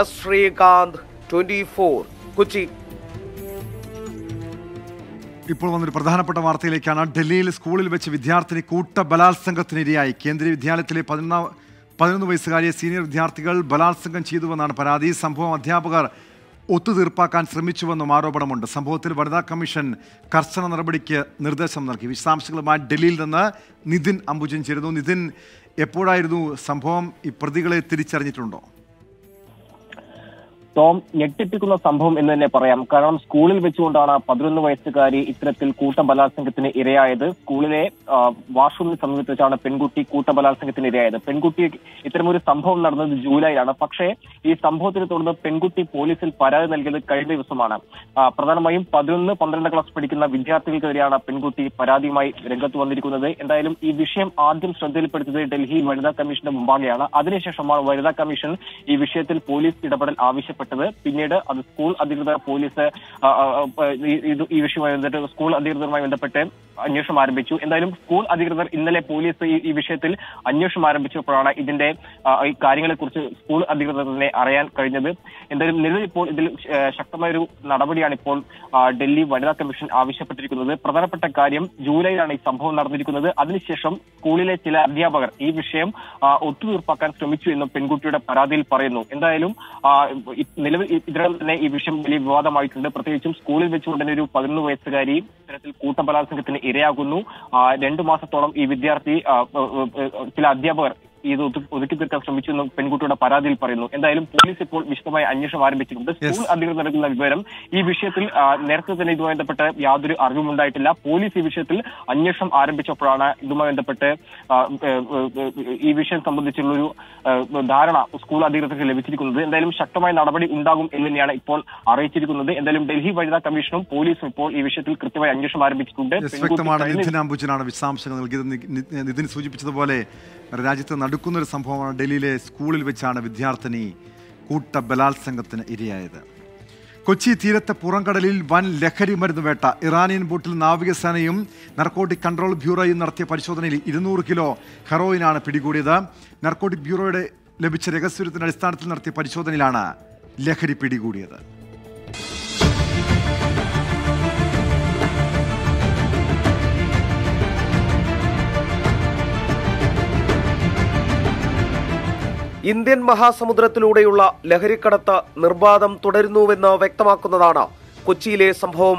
S Sreekanth, twenty four Kochi. ഇപ്പോൾ വന്നൊരു പ്രധാനപ്പെട്ട വാർത്തയിലേക്കാണ്. ഡൽഹിയിൽ സ്കൂളിൽ വെച്ച് വിദ്യാർത്ഥിനി കൂട്ട ബലാത്സംഗത്തിനിരയായി. കേന്ദ്രീയ വിദ്യാലയത്തിലെ പതിനൊന്നാം പതിനൊന്ന് വയസ്സുകാരിയെ സീനിയർ വിദ്യാർത്ഥികൾ ബലാത്സംഗം ചെയ്തുവെന്നാണ് പരാതി. സംഭവം അധ്യാപകർ ഒത്തുതീർപ്പാക്കാൻ ശ്രമിച്ചുവെന്നും ആരോപണമുണ്ട്. സംഭവത്തിൽ വനിതാ കമ്മീഷൻ കർശന നടപടിക്ക് നിർദ്ദേശം നൽകി. വിശദാംശങ്ങളുമായി ഡൽഹിയിൽ നിന്ന് നിതിൻ അംബുജൻ ചേരുന്നു. നിതിൻ, എപ്പോഴായിരുന്നു സംഭവം? ഈ പ്രതികളെ തിരിച്ചറിഞ്ഞിട്ടുണ്ടോ? ടോം, ഞെട്ടിപ്പിക്കുന്ന സംഭവം എന്ന് തന്നെ പറയാം. കാരണം സ്കൂളിൽ വെച്ചുകൊണ്ടാണ് പതിനൊന്ന് വയസ്സുകാരി ഇത്തരത്തിൽ കൂട്ട ബലാത്സംഗത്തിന് ഇരയായത്. സ്കൂളിലെ വാഷ്റൂമിന് സമീപത്ത് വെച്ചാണ് പെൺകുട്ടി കൂട്ട ബലാത്സംഗത്തിന് ഇരയായത്. പെൺകുട്ടി ഇത്തരമൊരു സംഭവം നടന്നത് ജൂലൈയിലാണ്. പക്ഷേ ഈ സംഭവത്തിനെ തുടർന്ന് പെൺകുട്ടി പോലീസിൽ പരാതി നൽകിയത് കഴിഞ്ഞ ദിവസമാണ്. പ്രധാനമായും പതിനൊന്ന് പന്ത്രണ്ട് ക്ലാസ് പഠിക്കുന്ന വിദ്യാർത്ഥികൾക്കെതിരെയാണ് പെൺകുട്ടി പരാതിയുമായി രംഗത്ത് വന്നിരിക്കുന്നത്. എന്തായാലും ഈ വിഷയം ആദ്യം ശ്രദ്ധയിൽപ്പെടുത്തിയത് ഡൽഹി വനിതാ കമ്മീഷന്റെ മുമ്പാകെയാണ്. അതിനുശേഷമാണ് വനിതാ കമ്മീഷൻ ഈ വിഷയത്തിൽ പോലീസ് ഇടപെടൽ ആവശ്യപ്പെട്ടത്. പിന്നീട് അത് സ്കൂൾ അധികൃതർ പോലീസ് ഈ വിഷയവുമായി ബന്ധപ്പെട്ട് സ്കൂൾ അധികൃതരുമായി ബന്ധപ്പെട്ട് അന്വേഷണം ആരംഭിച്ചു. എന്തായാലും സ്കൂൾ അധികൃതർ ഇന്നലെ പോലീസ് ഈ വിഷയത്തിൽ അന്വേഷണം ആരംഭിച്ചപ്പോഴാണ് ഇതിന്റെ ഈ കാര്യങ്ങളെക്കുറിച്ച് സ്കൂൾ അധികൃതർ തന്നെ അറിയാൻ കഴിഞ്ഞത്. എന്തായാലും നിലവിൽ ഇപ്പോൾ ഇതിൽ ശക്തമായൊരു നടപടിയാണ് ഇപ്പോൾ ഡൽഹി വനിതാ കമ്മീഷൻ ആവശ്യപ്പെട്ടിരിക്കുന്നത്. പ്രധാനപ്പെട്ട കാര്യം, ജൂലൈയിലാണ് ഈ സംഭവം നടന്നിരിക്കുന്നത്. അതിനുശേഷം സ്കൂളിലെ ചില അധ്യാപകർ ഈ വിഷയം ഒത്തുതീർപ്പാക്കാൻ ശ്രമിച്ചു എന്നും പെൺകുട്ടിയുടെ പരാതിയിൽ പറയുന്നു. എന്തായാലും നിലവിൽ ഇതിനകം തന്നെ ഈ വിഷയം വലിയ വിവാദമായിട്ടുണ്ട്. പ്രത്യേകിച്ചും സ്കൂളിൽ വെച്ചുകൊണ്ട് തന്നെ ഒരു പതിനൊന്ന് വയസ്സുകാരി ഇത്തരത്തിൽ കൂട്ടബലാത്സംഗത്തിന് ഇരയാകുന്നു. രണ്ടു മാസത്തോളം ഈ വിദ്യാർത്ഥി ചില അധ്യാപകർ ഇത് ഒതുക്കി തീർക്കാൻ ശ്രമിച്ചു എന്ന് പെൺകുട്ടിയുടെ പരാതിയിൽ പറയുന്നു. എന്തായാലും പോലീസ് ഇപ്പോൾ വിശദമായ അന്വേഷണം ആരംഭിച്ചിട്ടുണ്ട്. സ്കൂൾ അധികൃതർ നൽകുന്ന വിവരം, ഈ വിഷയത്തിൽ നേരത്തെ തന്നെ ഇതുമായി ബന്ധപ്പെട്ട് യാതൊരു അറിവും ഉണ്ടായിട്ടില്ല. പോലീസ് ഈ വിഷയത്തിൽ അന്വേഷണം ആരംഭിച്ചപ്പോഴാണ് ഇതുമായി ബന്ധപ്പെട്ട് ഈ വിഷയം സംബന്ധിച്ചുള്ളൊരു ധാരണ സ്കൂൾ അധികൃതർക്ക് ലഭിച്ചിരിക്കുന്നത്. എന്തായാലും ശക്തമായ നടപടി ഉണ്ടാകും എന്ന് തന്നെയാണ് ഇപ്പോൾ അറിയിച്ചിരിക്കുന്നത്. എന്തായാലും ഡൽഹി വനിതാ കമ്മീഷനും പോലീസും ഇപ്പോൾ ഈ വിഷയത്തിൽ കൃത്യമായി അന്വേഷണം ആരംഭിച്ചിട്ടുണ്ട്. നിതിൻ സൂചിപ്പിച്ചതുപോലെ രാജ്യത്ത് നടക്കുന്ന ഒരു സംഭവമാണ്. ഡൽഹിയിലെ സ്കൂളിൽ വെച്ചാണ് വിദ്യാർത്ഥിനി കൂട്ട ബലാത്സംഗത്തിന് ഇരയായത്. കൊച്ചി തീരത്തെ പുറംകടലിൽ വൻ ലഹരി മരുന്ന് വേട്ട. ഇറാനിയൻ ബോട്ടിൽ നാവികസേനയും നർക്കോട്ടിക് കൺട്രോൾ ബ്യൂറോയും നടത്തിയ പരിശോധനയിൽ ഇരുന്നൂറ് കിലോ ഹെറോയിനാണ് പിടികൂടിയത്. നർക്കോട്ടിക് ബ്യൂറോയുടെ ലഭിച്ച രഹസ്യത്തിന്റെ അടിസ്ഥാനത്തിൽ നടത്തിയ പരിശോധനയിലാണ് ലഹരി പിടികൂടിയത്. ഇന്ത്യൻ മഹാസമുദ്രത്തിലൂടെയുള്ള ലഹരിക്കടത്ത് നിർബാധം തുടരുന്നുവെന്ന് വ്യക്തമാക്കുന്നതാണ് കൊച്ചിയിലെ സംഭവം.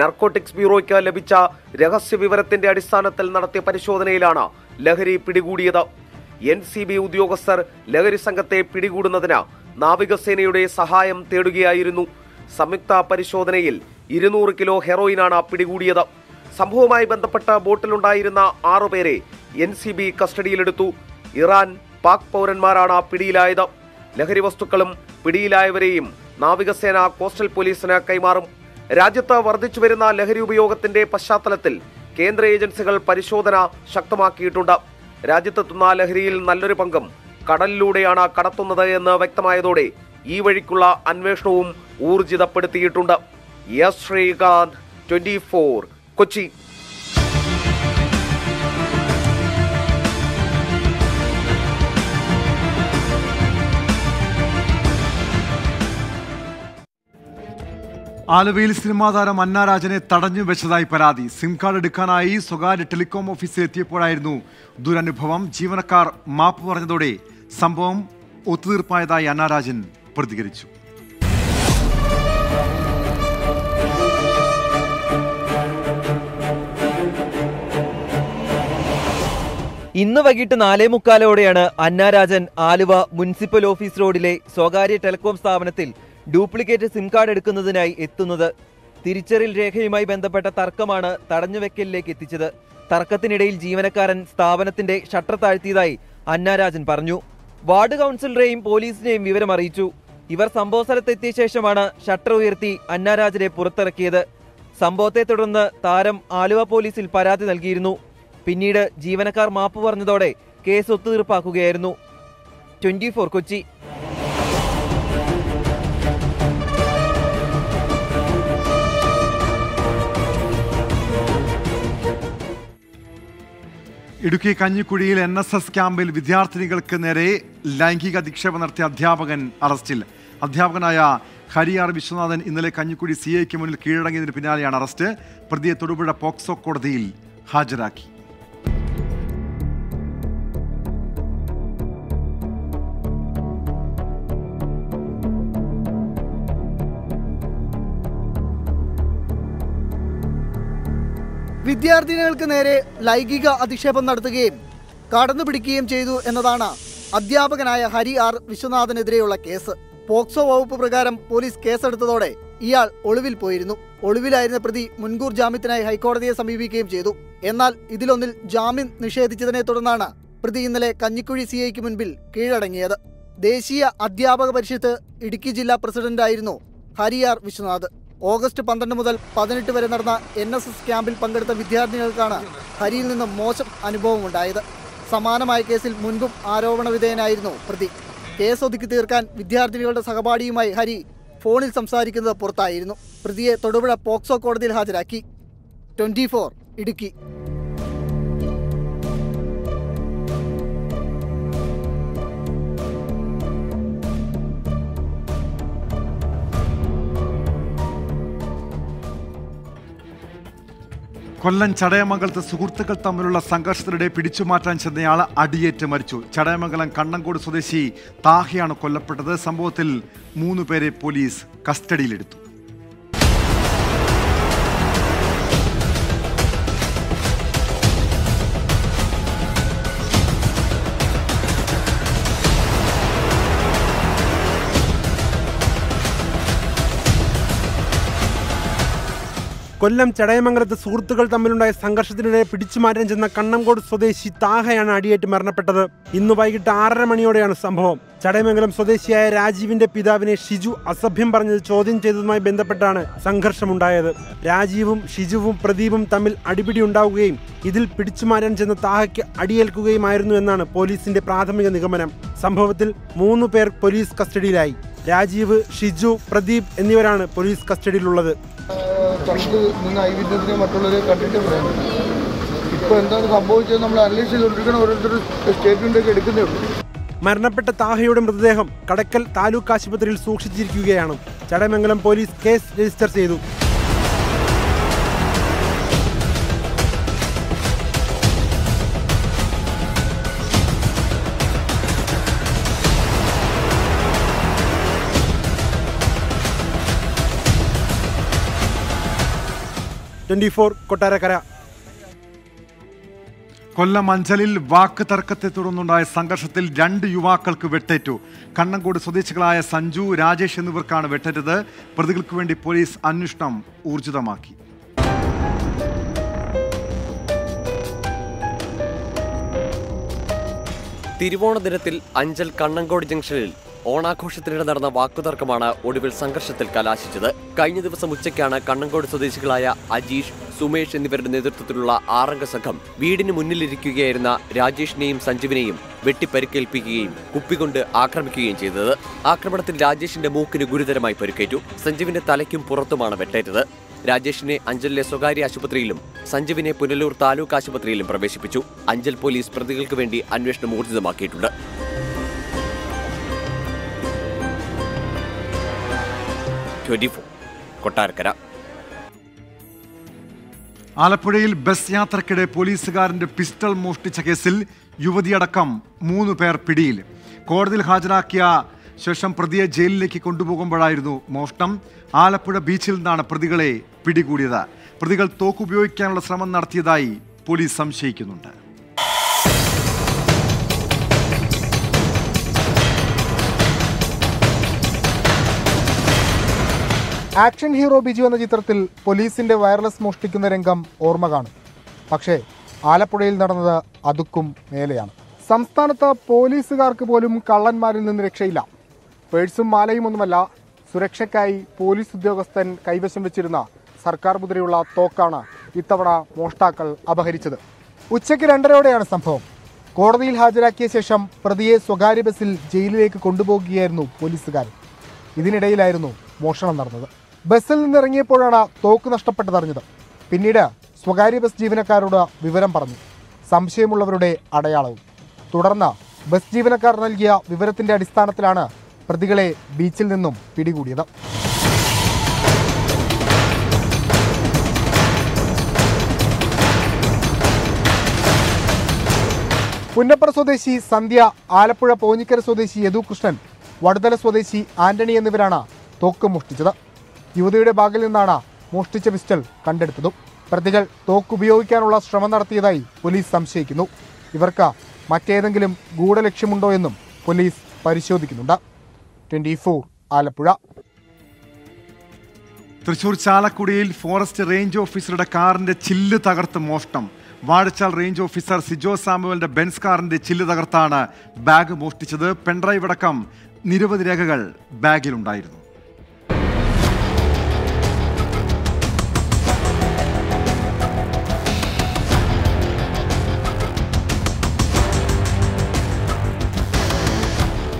നർക്കോട്ടിക്സ് ബ്യൂറോയ്ക്ക് ലഭിച്ച രഹസ്യവിവരത്തിന്റെ അടിസ്ഥാനത്തിൽ നടത്തിയ പരിശോധനയിലാണ് ലഹരി പിടികൂടിയത്. എൻ സി ബി ഉദ്യോഗസ്ഥർ ലഹരി സംഘത്തെ പിടികൂടുന്നതിന് നാവികസേനയുടെ സഹായം തേടുകയായിരുന്നു. സംയുക്ത പരിശോധനയിൽ ഇരുന്നൂറ് കിലോ ഹെറോയിനാണ് പിടികൂടിയത്. സംഭവവുമായി ബന്ധപ്പെട്ട ബോട്ടിലുണ്ടായിരുന്ന ആറുപേരെ എൻ സി ബി കസ്റ്റഡിയിലെടുത്തു. ഇറാൻ, പാക് പൗരന്മാരാണ് പിടിയിലായത്. ലഹരി വസ്തുക്കളും പിടിയിലായവരെയും നാവികസേന കോസ്റ്റൽ പോലീസിന് കൈമാറും. രാജ്യത്ത് വർദ്ധിച്ചുവരുന്ന ലഹരി ഉപയോഗത്തിന്റെ പശ്ചാത്തലത്തിൽ കേന്ദ്ര ഏജൻസികൾ പരിശോധന ശക്തമാക്കിയിട്ടുണ്ട്. രാജ്യത്തെത്തുന്ന ലഹരിയിൽ നല്ലൊരു പങ്കും കടലിലൂടെയാണ് കടത്തുന്നത് എന്ന് വ്യക്തമായതോടെ ഈ വഴിക്കുള്ള അന്വേഷണവും ഊർജിതപ്പെടുത്തിയിട്ടുണ്ട്. S Sreekanth, twenty four, Kochi. ആലുവയിൽ സിനിമാ താരം അന്നാരാജനെ തടഞ്ഞു വെച്ചതായി പരാതി. സിം കാർഡ് എടുക്കാനായി സ്വകാര്യ ടെലികോം ഓഫീസിൽ എത്തിയപ്പോഴായിരുന്നു ദുരനുഭവം. ജീവനക്കാർ മാപ്പ് പറഞ്ഞതോടെ സംഭവം ഒത്തുതീർപ്പായതായി അന്നാരാജൻ പ്രതികരിച്ചു. ഇന്ന് വൈകിട്ട് നാലേ മുക്കാലോടെയാണ് അന്നാരാജൻ ആലുവ മുനിസിപ്പൽ ഓഫീസ് റോഡിലെ സ്വകാര്യ ടെലികോം സ്ഥാപനത്തിൽ ഡ്യൂപ്ലിക്കേറ്റ് സിം കാർഡ് എടുക്കുന്നതിനായി എത്തുന്നത്. തിരിച്ചറിയൽ രേഖയുമായി ബന്ധപ്പെട്ട തർക്കമാണ് തടഞ്ഞുവെക്കലിലേക്ക് എത്തിച്ചത്. തർക്കത്തിനിടയിൽ ജീവനക്കാരൻ സ്ഥാപനത്തിന്റെ ഷട്ടർ താഴ്ത്തിയതായി അന്നാരാജൻ പറഞ്ഞു. വാർഡ് കൗൺസിലറെയും പോലീസിനെയും വിവരം അറിയിച്ചു. ഇവർ സംഭവ സ്ഥലത്തെത്തിയ ശേഷമാണ് ഷട്ടർ ഉയർത്തി അന്നാരാജനെ പുറത്തിറക്കിയത്. സംഭവത്തെ തുടർന്ന് താരം ആലുവ പോലീസിൽ പരാതി നൽകിയിരുന്നു. പിന്നീട് ജീവനക്കാർ മാപ്പ് പറഞ്ഞതോടെ കേസ് ഒത്തുതീർപ്പാക്കുകയായിരുന്നു. Twenty four Kochi. ഇടുക്കി കഞ്ഞിക്കുഴിയിൽ എൻ എസ് എസ് ക്യാമ്പിൽ വിദ്യാർത്ഥിനികൾക്ക് നേരെ ലൈംഗിക അധിക്ഷേപം നടത്തിയ അധ്യാപകൻ അറസ്റ്റിൽ. അധ്യാപകനായ ഹരിയാർ വിശ്വനാഥൻ ഇന്നലെ കഞ്ഞിക്കുഴി സി ഐക്ക് മുന്നിൽ കീഴടങ്ങിയതിന് പിന്നാലെയാണ് അറസ്റ്റ്. പ്രതിയെ തൊടുപുഴ പോക്സോ കോടതിയിൽ ഹാജരാക്കി. വിദ്യാർത്ഥിനികൾക്ക് നേരെ ലൈംഗിക അധിക്ഷേപം നടത്തുകയും കടന്നു പിടിക്കുകയും ചെയ്തു എന്നതാണ് അധ്യാപകനായ ഹരി ആർ വിശ്വനാഥനെതിരെയുള്ള കേസ്. പോക്സോ വകുപ്പ് പ്രകാരം പോലീസ് കേസെടുത്തതോടെ ഇയാൾ ഒളിവിൽ പോയിരുന്നു. ഒളിവിലായിരുന്ന പ്രതി മുൻകൂർ ജാമ്യത്തിനായി ഹൈക്കോടതിയെ സമീപിക്കുകയും ചെയ്തു. എന്നാൽ ഇതിലൊന്നിൽ ജാമ്യം നിഷേധിച്ചതിനെ തുടർന്നാണ് പ്രതി ഇന്നലെ കഞ്ഞിക്കുഴി സി ഐക്ക് മുൻപിൽ കീഴടങ്ങിയത്. ദേശീയ അധ്യാപക പരിഷത്ത് ഇടുക്കി ജില്ലാ പ്രസിഡന്റായിരുന്നു ഹരി ആർ വിശ്വനാഥ്. ഓഗസ്റ്റ് പന്ത്രണ്ട് മുതൽ പതിനെട്ട് വരെ നടന്ന എൻ എസ് എസ് ക്യാമ്പിൽ പങ്കെടുത്ത വിദ്യാർത്ഥിനികൾക്കാണ് ഹരിയിൽ നിന്നും മോശം അനുഭവമുണ്ടായത്. സമാനമായ കേസിൽ മുൻപും ആരോപണ വിധേയനായിരുന്നു പ്രതി. കേസ് ഒതുക്കി തീർക്കാൻ വിദ്യാർത്ഥിനികളുടെ സഹപാഠിയുമായി ഹരി ഫോണിൽ സംസാരിക്കുന്നത് പുറത്തായിരുന്നു. പ്രതിയെ തൊടുപുഴ പോക്സോ കോടതിയിൽ ഹാജരാക്കി. Twenty four Idukki. കൊല്ലം ചടയമംഗലത്ത് സുഹൃത്തുക്കൾ തമ്മിലുള്ള സംഘർഷത്തിനിടെ പിടിച്ചുമാറ്റാൻ ചെന്നയാൾ അടിയേറ്റ് മരിച്ചു. ചടയമംഗലം കണ്ണങ്കോട് സ്വദേശി താഹയാണ് കൊല്ലപ്പെട്ടത്. സംഭവത്തിൽ മൂന്ന് പേരെ പോലീസ് കസ്റ്റഡിയിലെടുത്തു. കൊല്ലം ചടയമംഗലത്ത് സുഹൃത്തുക്കൾ തമ്മിലുണ്ടായ സംഘർഷത്തിനിടെ പിടിച്ചുമാറ്റാൻ ചെന്ന കണ്ണങ്കോട് സ്വദേശി താഹയാണ് അടിയേറ്റ് മരണപ്പെട്ടത്. ഇന്ന് വൈകിട്ട് ആറര മണിയോടെയാണ് സംഭവം. ചടയമംഗലം സ്വദേശിയായ രാജീവിന്റെ പിതാവിനെ ഷിജു അസഭ്യം പറഞ്ഞത് ചോദ്യം ചെയ്തതുമായി ബന്ധപ്പെട്ടാണ് സംഘർഷമുണ്ടായത്. രാജീവും ഷിജുവും പ്രദീപും തമ്മിൽ അടിപിടി ഉണ്ടാവുകയും ഇതിൽ പിടിച്ചുമാറ്റാൻ ചെന്ന താഹയ്ക്ക് അടിയേൽക്കുകയുമായിരുന്നു എന്നാണ് പോലീസിന്റെ പ്രാഥമിക നിഗമനം. സംഭവത്തിൽ മൂന്ന് പേർ പോലീസ് കസ്റ്റഡിയിലായി. രാജീവ്, ഷിജു, പ്രദീപ് എന്നിവരാണ് പോലീസ് കസ്റ്റഡിയിലുള്ളത്. കുറച്ച് മുന്നേ ഐവിധ്യത്തിനെ മറ്റുള്ളവരെ കണ്ടിട്ട് പറയാം. ഇപ്പോൾ എന്താണ് സംഭവിച്ചത് നമ്മൾ അനലൈസ് ചെയ്തുകൊണ്ടിരിക്കണം. ഓരോരുത്തരും സ്റ്റേറ്റ്മെന്റ് ഒക്കെ എടുക്കുന്നേ ഉള്ളൂ. മരണപ്പെട്ട താഹയുടെ മൃതദേഹം കടക്കൽ താലൂക്ക് ആശുപത്രിയിൽ സൂക്ഷിച്ചിരിക്കുകയാണ്. ചടയമംഗലം പോലീസ് കേസ് രജിസ്റ്റർ ചെയ്തു. Twenty four Kottarakkara. കൊല്ലം അഞ്ചലിൽ വാക്ക് തർക്കത്തെ തുടർന്നുണ്ടായ സംഘർഷത്തിൽ രണ്ട് യുവാക്കൾക്ക് വെട്ടേറ്റു. കണ്ണങ്കോട് സ്വദേശികളായ സഞ്ജു, രാജേഷ് എന്നിവർക്കാണ് വെട്ടേറ്റത്. പ്രതികൾക്ക് വേണ്ടി പോലീസ് അന്വേഷണം ഊർജിതമാക്കി. തിരുവോണ ദിനത്തിൽ അഞ്ചൽ കണ്ണങ്കോട് ജംഗ്ഷനിൽ ഓണാഘോഷത്തിനിടെ നടന്ന വാക്കുതർക്കമാണ് ഒടുവിൽ സംഘർഷത്തിൽ കലാശിച്ചത്. കഴിഞ്ഞ ദിവസം ഉച്ചയ്ക്കാണ് കണ്ണങ്കോട് സ്വദേശികളായ അജീഷ്, സുമേഷ് എന്നിവരുടെ നേതൃത്വത്തിലുള്ള ആറംഗ സംഘം വീടിന് മുന്നിലിരിക്കുകയായിരുന്ന രാജേഷിനെയും സഞ്ജുവിനെയും വെട്ടിപ്പരിക്കേൽപ്പിക്കുകയും കുപ്പികൊണ്ട് ആക്രമിക്കുകയും ചെയ്തത്. ആക്രമണത്തിൽ രാജേഷിന്റെ മൂക്കിന് ഗുരുതരമായി പരിക്കേറ്റു. സഞ്ജുവിന്റെ തലയ്ക്കും പുറത്തുമാണ് വെട്ടേറ്റത്. രാജേഷിനെ അഞ്ചലിലെ സ്വകാര്യ ആശുപത്രിയിലും സഞ്ജുവിനെ പുനലൂർ താലൂക്ക് ആശുപത്രിയിലും പ്രവേശിപ്പിച്ചു. അഞ്ചൽ പോലീസ് പ്രതികൾക്ക് വേണ്ടി അന്വേഷണം ഊർജിതമാക്കിയിട്ടുണ്ട്. കൊട്ടാരക്കര. ആലപ്പുഴയിൽ ബസ് യാത്രക്കിടെ പോലീസുകാരന്റെ പിസ്റ്റൾ മോഷ്ടിച്ച കേസിൽ യുവതിയടക്കം മൂന്ന് പേർ പിടിയിൽ. കോടതിയിൽ ഹാജരാക്കിയ ശേഷം പ്രതിയെ ജയിലിലേക്ക് കൊണ്ടുപോകുമ്പോഴായിരുന്നു മോഷ്ടം. ആലപ്പുഴ ബീച്ചിൽ നിന്നാണ് പ്രതികളെ പിടികൂടിയത്. പ്രതികൾ തോക്കുപയോഗിക്കാനുള്ള ശ്രമം നടത്തിയതായി പോലീസ് സംശയിക്കുന്നുണ്ട്. ആക്ഷൻ ഹീറോ ബിജു എന്ന ചിത്രത്തിൽ പോലീസിന്റെ വയർലെസ് മോഷ്ടിക്കുന്ന രംഗം ഓർമ്മ കാണും. പക്ഷേ ആലപ്പുഴയിൽ നടന്നത് അതുക്കും മേലെയാണ്. സംസ്ഥാനത്ത് പോലീസുകാർക്ക് പോലും കള്ളന്മാരിൽ നിന്ന് രക്ഷയില്ല. പേഴ്സും മാലയും ഒന്നുമല്ല, സുരക്ഷയ്ക്കായി പോലീസ് ഉദ്യോഗസ്ഥൻ കൈവശം വെച്ചിരുന്ന സർക്കാർ മുദ്രയുള്ള തോക്കാണ് ഇത്തവണ മോഷ്ടാക്കൾ അപഹരിച്ചത്. ഉച്ചയ്ക്ക് രണ്ടരയോടെയാണ് സംഭവം. കോടതിയിൽ ഹാജരാക്കിയ ശേഷം പ്രതിയെ സ്വകാര്യ ബസ്സിൽ ജയിലിലേക്ക് കൊണ്ടുപോകുകയായിരുന്നു പോലീസുകാരൻ. ഇതിനിടയിലായിരുന്നു മോഷണം നടന്നത്. ബസ്സിൽ നിന്നിറങ്ങിയപ്പോഴാണ് തോക്ക് നഷ്ടപ്പെട്ടതറിഞ്ഞത്. പിന്നീട് സ്വകാര്യ ബസ് ജീവനക്കാരോട് വിവരം പറഞ്ഞു, സംശയമുള്ളവരുടെ അടയാളവും. തുടർന്ന് ബസ് ജീവനക്കാർ നൽകിയ വിവരത്തിന്റെ അടിസ്ഥാനത്തിലാണ് പ്രതികളെ ബീച്ചിൽ നിന്നും പിടികൂടിയത്. പുന്നപ്പുറ സ്വദേശി സന്ധ്യ, ആലപ്പുഴ പോഞ്ഞിക്കര സ്വദേശി യദുകൃഷ്ണൻ, വടുതല സ്വദേശി ആന്റണി എന്നിവരാണ് തോക്ക് മോഷ്ടിച്ചത്. യുവതിയുടെ ബാഗിൽ നിന്നാണ് മോഷ്ടിച്ച പിസ്റ്റൾ കണ്ടെടുത്തതും. പ്രതികൾ തോക്കുപയോഗിക്കാനുള്ള ശ്രമം നടത്തിയതായി പോലീസ് സംശയിക്കുന്നു. ഇവർക്ക് മറ്റേതെങ്കിലും ഗൂഢലക്ഷ്യമുണ്ടോ എന്നും പോലീസ് പരിശോധിക്കുന്നുണ്ട്. Twenty four Alappuzha. തൃശൂർ ചാലക്കുടിയിൽ ഫോറസ്റ്റ് റേഞ്ച് ഓഫീസറുടെ കാറിന്റെ ചില്ല് തകർത്ത് മോഷണം. വാഴച്ചാൽ റേഞ്ച് ഓഫീസർ സിജോ സാമുവലിന്റെ ബെൻസ് കാറിന്റെ ചില്ല് തകർത്താണ് ബാഗ് മോഷ്ടിച്ചത്. പെൺഡ്രൈവ് അടക്കം നിരവധി രേഖകൾ ബാഗിലുണ്ടായിരുന്നു.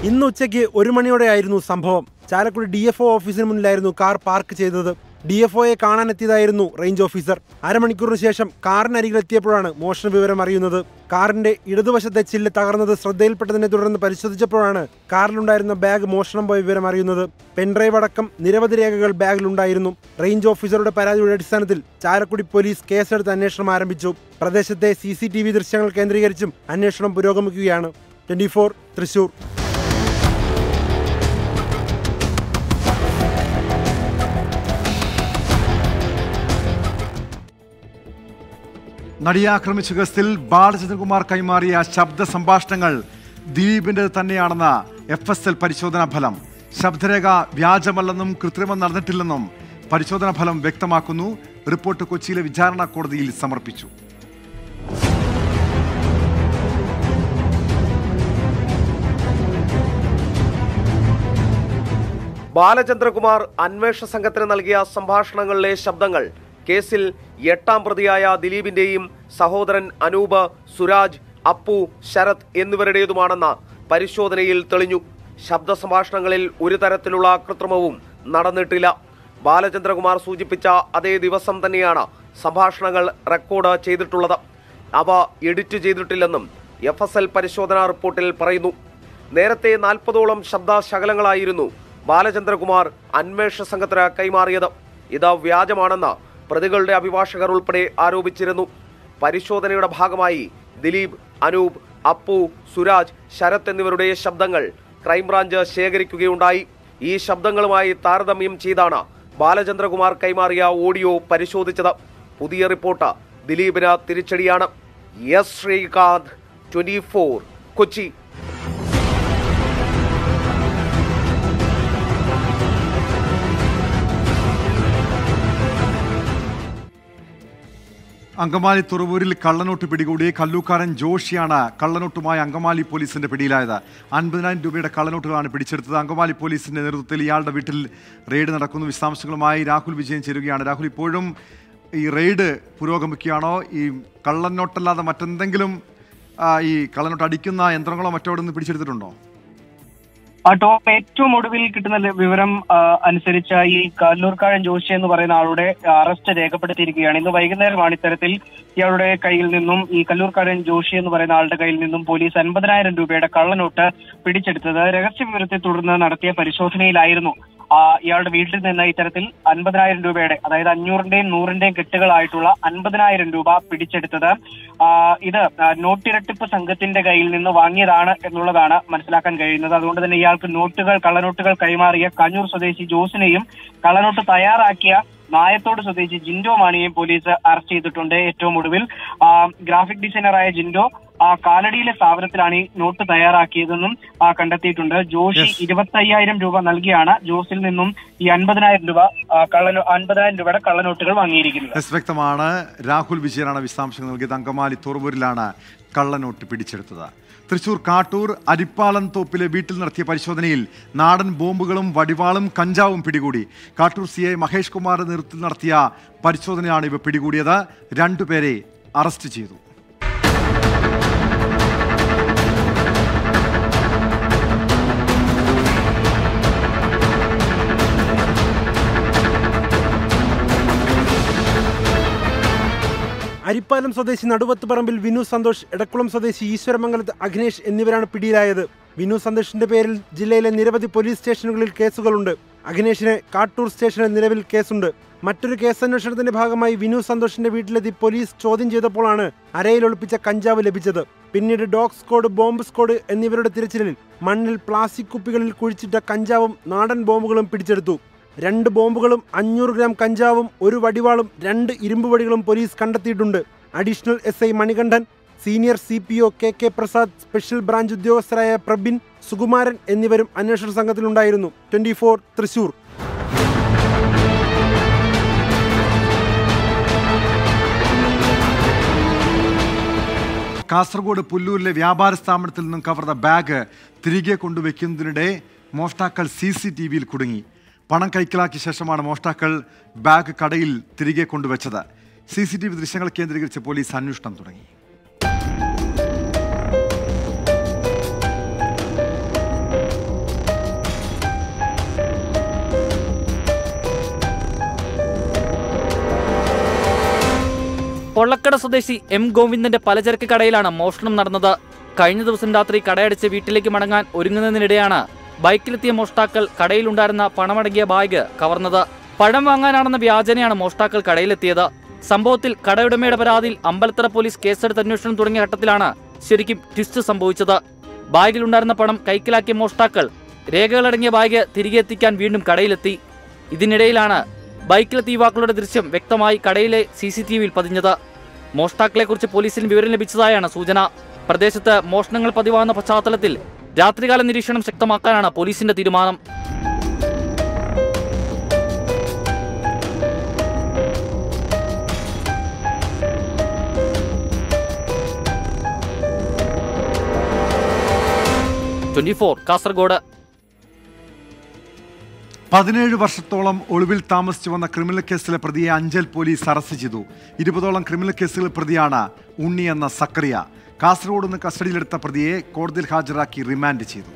ഇന്ന് ഉച്ചയ്ക്ക് ഒരു മണിയോടെയായിരുന്നു സംഭവം. ചാലക്കുടി ഡി എഫ് ഒ ഓഫീസിന് മുന്നിലായിരുന്നു കാർ പാർക്ക് ചെയ്തത്. ഡി എഫ് ഒയെ കാണാനെത്തിയതായിരുന്നു റേഞ്ച് ഓഫീസർ. അരമണിക്കൂറിന് ശേഷം കാറിനരികിലെത്തിയപ്പോഴാണ് മോഷണ വിവരം അറിയുന്നത്. കാറിന്റെ ഇടതുവശത്തെ ചില്ല് തകർന്നത് ശ്രദ്ധയിൽപ്പെട്ടതിനെ തുടർന്ന് പരിശോധിച്ചപ്പോഴാണ് കാറിലുണ്ടായിരുന്ന ബാഗ് മോഷണം പോയ വിവരം അറിയുന്നത്. പെൻഡ്രൈവ് അടക്കം നിരവധി രേഖകൾ ബാഗിലുണ്ടായിരുന്നു. റേഞ്ച് ഓഫീസറുടെ പരാതിയുടെ അടിസ്ഥാനത്തിൽ ചാലക്കുടി പോലീസ് കേസെടുത്ത് അന്വേഷണം ആരംഭിച്ചു. പ്രദേശത്തെ സി സി ടി വി ദൃശ്യങ്ങൾ കേന്ദ്രീകരിച്ചും അന്വേഷണം പുരോഗമിക്കുകയാണ്. Twenty four Thrissur. നടിയെ ആക്രമിച്ച കേസിൽ ബാലചന്ദ്രകുമാർ കൈമാറിയ ശബ്ദ സംഭാഷണങ്ങൾ ദിലീപിൻ്റെത് തന്നെയാണെന്ന എഫ് എസ് എൽ പരിശോധനാ ഫലം. ശബ്ദരേഖ വ്യാജമല്ലെന്നും കൃത്രിമം നടന്നിട്ടില്ലെന്നും പരിശോധനാ ഫലം വ്യക്തമാക്കുന്നു. റിപ്പോർട്ട് കൊച്ചിയിലെ വിചാരണ കോടതിയിൽ സമർപ്പിച്ചു. ബാലചന്ദ്രകുമാർ അന്വേഷണ സംഘത്തിന് നൽകിയ സംഭാഷണങ്ങളിലെ ശബ്ദങ്ങൾ കേസിൽ എട്ടാം പ്രതിയായ ദിലീപിന്റെയും സഹോദരൻ അനൂപ്, സുരാജ്, അപ്പു, ശരത് എന്നിവരുടേതുമാണെന്ന പരിശോധനയിൽ തെളിഞ്ഞു. ശബ്ദ സംഭാഷണങ്ങളിൽ ഒരു തരത്തിലുള്ള കൃത്രിമവും നടന്നിട്ടില്ല. ബാലചന്ദ്രകുമാർ സൂചിപ്പിച്ച അതേ ദിവസം തന്നെയാണ് സംഭാഷണങ്ങൾ റെക്കോർഡ് ചെയ്തിട്ടുള്ളത്. അവ എഡിറ്റ് ചെയ്തിട്ടില്ലെന്നും എഫ് എസ് എൽ പരിശോധനാ റിപ്പോർട്ടിൽ പറയുന്നു. നേരത്തെ നാൽപ്പതോളം ശബ്ദ ശകലങ്ങളായിരുന്നു ബാലചന്ദ്രകുമാർ അന്വേഷണ സംഘത്തിന് കൈമാറിയത്. ഇത് വ്യാജമാണെന്ന് പ്രതികളുടെ അഭിഭാഷകർ ഉൾപ്പെടെ ആരോപിച്ചിരുന്നു. പരിശോധനയുടെ ഭാഗമായി ദിലീപ്, അനൂപ്, അപ്പു, സുരാജ്, ശരത് എന്നിവരുടെ ശബ്ദങ്ങൾ ക്രൈംബ്രാഞ്ച് ശേഖരിക്കുകയുണ്ടായി. ഈ ശബ്ദങ്ങളുമായി താരതമ്യം ചെയ്താണ് ബാലചന്ദ്രകുമാർ കൈമാറിയ ഓഡിയോ പരിശോധിച്ചത്. പുതിയ റിപ്പോർട്ട് ദിലീപിന് തിരിച്ചടിയാണ്. S Sreekanth, twenty four Kochi. Angamaly തുറവൂരിൽ കള്ളനോട്ട് പിടികൂടി. കല്ലൂക്കാരൻ ജോഷിയാണ് കള്ളനോട്ടുമായി അങ്കമാലി പോലീസിന്റെ പിടിയിലായത്. അൻപതിനായിരം രൂപയുടെ കള്ളനോട്ടുകളാണ് പിടിച്ചെടുത്തത്. അങ്കമാലി പോലീസിന്റെ നേതൃത്വത്തിൽ ഇയാളുടെ വീട്ടിൽ റെയ്ഡ് നടക്കുന്നു. വിശദാംശങ്ങളുമായി രാഹുൽ വിജയൻ ചേരുകയാണ്. രാഹുൽ, ഇപ്പോഴും ഈ റെയ്ഡ് പുരോഗമിക്കുകയാണോ? ഈ കള്ളനോട്ടല്ലാതെ മറ്റെന്തെങ്കിലും ഈ കള്ളനോട്ട് അടിക്കുന്ന യന്ത്രങ്ങളോ മറ്റവിടെ നിന്ന് പിടിച്ചെടുത്തിട്ടുണ്ടോ? ടോപ്പ് ഏറ്റവും ഒടുവിൽ കിട്ടുന്ന വിവരം അനുസരിച്ച ഈ കല്ലൂർക്കാഴൻ ജോഷി എന്ന് പറയുന്ന ആളുടെ അറസ്റ്റ് രേഖപ്പെടുത്തിയിരിക്കുകയാണ്. ഇന്ന് വൈകുന്നേരമാണ് ഇത്തരത്തിൽ ഇയാളുടെ കയ്യിൽ നിന്നും, ഈ കല്ലൂർക്കാഴൻ ജോഷി എന്ന് പറയുന്ന ആളുടെ കയ്യിൽ നിന്നും പോലീസ് അൻപതിനായിരം രൂപയുടെ കള്ളനോട്ട് പിടിച്ചെടുത്തത്. രഹസ്യ വിവരത്തെ തുടർന്ന് നടത്തിയ പരിശോധനയിലായിരുന്നു ഇയാളുടെ വീട്ടിൽ നിന്ന് ഇത്തരത്തിൽ അൻപതിനായിരം രൂപയുടെ, അതായത് അഞ്ഞൂറിന്റെയും നൂറിന്റെയും കെട്ടുകളായിട്ടുള്ള അൻപതിനായിരം രൂപ പിടിച്ചെടുത്തത്. ഇത് നോട്ടിരട്ടിപ്പ് സംഘത്തിന്റെ കയ്യിൽ നിന്ന് വാങ്ങിയതാണ് എന്നുള്ളതാണ് മനസ്സിലാക്കാൻ കഴിയുന്നത്. അതുകൊണ്ട് തന്നെ ഇയാൾക്ക് നോട്ടുകൾ, കള്ളനോട്ടുകൾ കൈമാറിയ കണ്ണൂർ സ്വദേശി ജോസിനെയും കള്ളനോട്ട് തയ്യാറാക്കിയ നായത്തോട് സ്വദേശി ജിൻഡോ മാണിയെയും പോലീസ് അറസ്റ്റ് ചെയ്തിട്ടുണ്ട്. ഏറ്റവും ഒടുവിൽ ഗ്രാഫിക് ഡിസൈനറായ ജിൻഡോ ആ കാലടിയിലെ സ്ഥാപനത്തിലാണ് ഈ നോട്ട് തയ്യാറാക്കിയതെന്നും കണ്ടെത്തിയിട്ടുണ്ട്. ജോഷി ഇരുപത്തി അയ്യായിരം രൂപ നൽകിയാണ് ജോസിൽ നിന്നും ഈ അൻപതിനായിരം രൂപ കള്ളനോ അൻപതിനായിരം രൂപയുടെ കള്ളനോട്ടുകൾ വാങ്ങിയിരിക്കുന്നത്. വ്യക്തമാണ്. രാഹുൽ വിജയനാണ് വിശദാംശങ്ങൾ നൽകിയത്. അങ്കമാലി തുറവൂരിലാണ് കള്ളനോട്ട് പിടിച്ചെടുത്തത്. തൃശൂർ കാട്ടൂർ അരിപ്പാളം തോപ്പിലെ വീട്ടിൽ നടത്തിയ പരിശോധനയിൽ നാടൻ ബോംബുകളും വടിവാളും കഞ്ചാവും പിടികൂടി. കാട്ടൂർ സി ഐ മഹേഷ് കുമാറിന്റെ നേതൃത്വത്തിൽ നടത്തിയ പരിശോധനയാണ് ഇവ പിടികൂടിയത്. രണ്ടുപേരെ അറസ്റ്റ് ചെയ്തു. അരിപ്പാലം സ്വദേശി നടുവത്ത് പറമ്പിൽ വിനു സന്തോഷ്, എടക്കുളം സ്വദേശി ഈശ്വരമംഗലത്ത് അഖിനേഷ് എന്നിവരാണ് പിടിയിലായത്. വിനു സന്തോഷിന്റെ പേരിൽ ജില്ലയിലെ നിരവധി പോലീസ് സ്റ്റേഷനുകളിൽ കേസുകളുണ്ട്. അഖിനേഷിന് കാട്ടൂർ സ്റ്റേഷനിൽ നിലവിൽ കേസുണ്ട്. മറ്റൊരു കേസന്വേഷണത്തിന്റെ ഭാഗമായി വിനു സന്തോഷിന്റെ വീട്ടിലെത്തി പോലീസ് ചോദ്യം ചെയ്തപ്പോഴാണ് അരയിൽ ഒളിപ്പിച്ച കഞ്ചാവ് ലഭിച്ചത്. പിന്നീട് ഡോഗ് സ്ക്വാഡ്, ബോംബ് സ്ക്വാഡ് എന്നിവരുടെ തിരച്ചിലിൽ മണ്ണിൽ പ്ലാസ്റ്റിക് കുപ്പികളിൽ കുഴിച്ചിട്ട കഞ്ചാവും നാടൻ ബോംബുകളും പിടിച്ചെടുത്തു. രണ്ട് ബോംബുകളും അഞ്ഞൂറ് ഗ്രാം കഞ്ചാവും ഒരു വടിവാളും രണ്ട് ഇരുമ്പ് വടികളും പോലീസ് കണ്ടെത്തിയിട്ടുണ്ട്. Additional S I Manikandan, senior C P O K K Prasad, special branch ഉദ്യോഗസ്ഥരായ പ്രബിൻ, സുകുമാരൻ എന്നിവരും അന്വേഷണ സംഘത്തിലുണ്ടായിരുന്നു. Twenty four Thrissur. കാസർഗോഡ് പുല്ലൂരിലെ വ്യാപാര സ്ഥാപനത്തിൽ നിന്നും കവർന്ന ബാഗ് തിരികെ കൊണ്ടുവയ്ക്കുന്നതിനിടെ മോഷ്ടാക്കൾ സി സി ടി വിയിൽ കുടുങ്ങി. പണം കൈക്കലാക്കിയ ശേഷമാണ് മോഷ്ടാക്കൾ ബാഗ് കടയിൽ തിരികെ കൊണ്ടുവച്ചത്. സി സി ടി വി ദൃശ്യങ്ങൾ കേന്ദ്രീകരിച്ച് പോലീസ് അന്വേഷണം തുടങ്ങി. കൊള്ളക്കട സ്വദേശി എം ഗോവിന്ദന്റെ പലചരക്ക് കടയിലാണ് മോഷണം നടന്നത്. കഴിഞ്ഞ ദിവസം രാത്രി കടയടച്ച് വീട്ടിലേക്ക് മടങ്ങാൻ ഒരുങ്ങുന്നതിനിടെയാണ് ബൈക്കിലെത്തിയ മോഷ്ടാക്കൾ കടയിലുണ്ടായിരുന്ന പണമടങ്ങിയ ബാഗ് കവർന്നത്. പഴം വാങ്ങാനാണെന്ന വ്യാജനയാണ് മോഷ്ടാക്കൾ കടയിലെത്തിയത്. സംഭവത്തിൽ കടയുടമയുടെ പരാതിയിൽ അമ്പലത്തറ പോലീസ് കേസെടുത്ത് അന്വേഷണം തുടങ്ങിയ ഘട്ടത്തിലാണ് ശരിക്കും ട്വിസ്റ്റ് സംഭവിച്ചത്. ബാഗിലുണ്ടായിരുന്ന പണം കൈക്കലാക്കിയ മോഷ്ടാക്കൾ രേഖകളടങ്ങിയ ബാഗ് തിരികെ എത്തിക്കാൻ വീണ്ടും കടയിലെത്തി. ഇതിനിടയിലാണ് ബൈക്കിലെത്തിയ യുവാക്കളുടെ ദൃശ്യം വ്യക്തമായി കടയിലെ സി സി ടി വിയിൽ പതിഞ്ഞത്. മോഷ്ടാക്കളെക്കുറിച്ച് പോലീസിന് വിവരം ലഭിച്ചതായാണ് സൂചന. പ്രദേശത്ത് മോഷണങ്ങൾ പതിവാകുന്ന പശ്ചാത്തലത്തിൽ രാത്രികാല നിരീക്ഷണം ശക്തമാക്കാനാണ് പോലീസിന്റെ തീരുമാനം. ഇരുപത്തിനാല് കാസർഗോഡ്. പതിനേഴ് വർഷത്തോളം ഒളിവിൽ താമസിച്ചു വന്ന ക്രിമിനൽ കേസിലെ പ്രതിയെ അഞ്ചൽ പോലീസ് അറസ്റ്റ് ചെയ്തു. ഇരുപതോളം ക്രിമിനൽ കേസുകളിൽ പ്രതിയാണ് ഉണ്ണി എന്ന സക്കറിയ. കാസർഗോഡ് നിന്ന് കസ്റ്റഡിയിലെടുത്ത പ്രതിയെ കോടതിയിൽ ഹാജരാക്കി റിമാൻഡ് ചെയ്തു.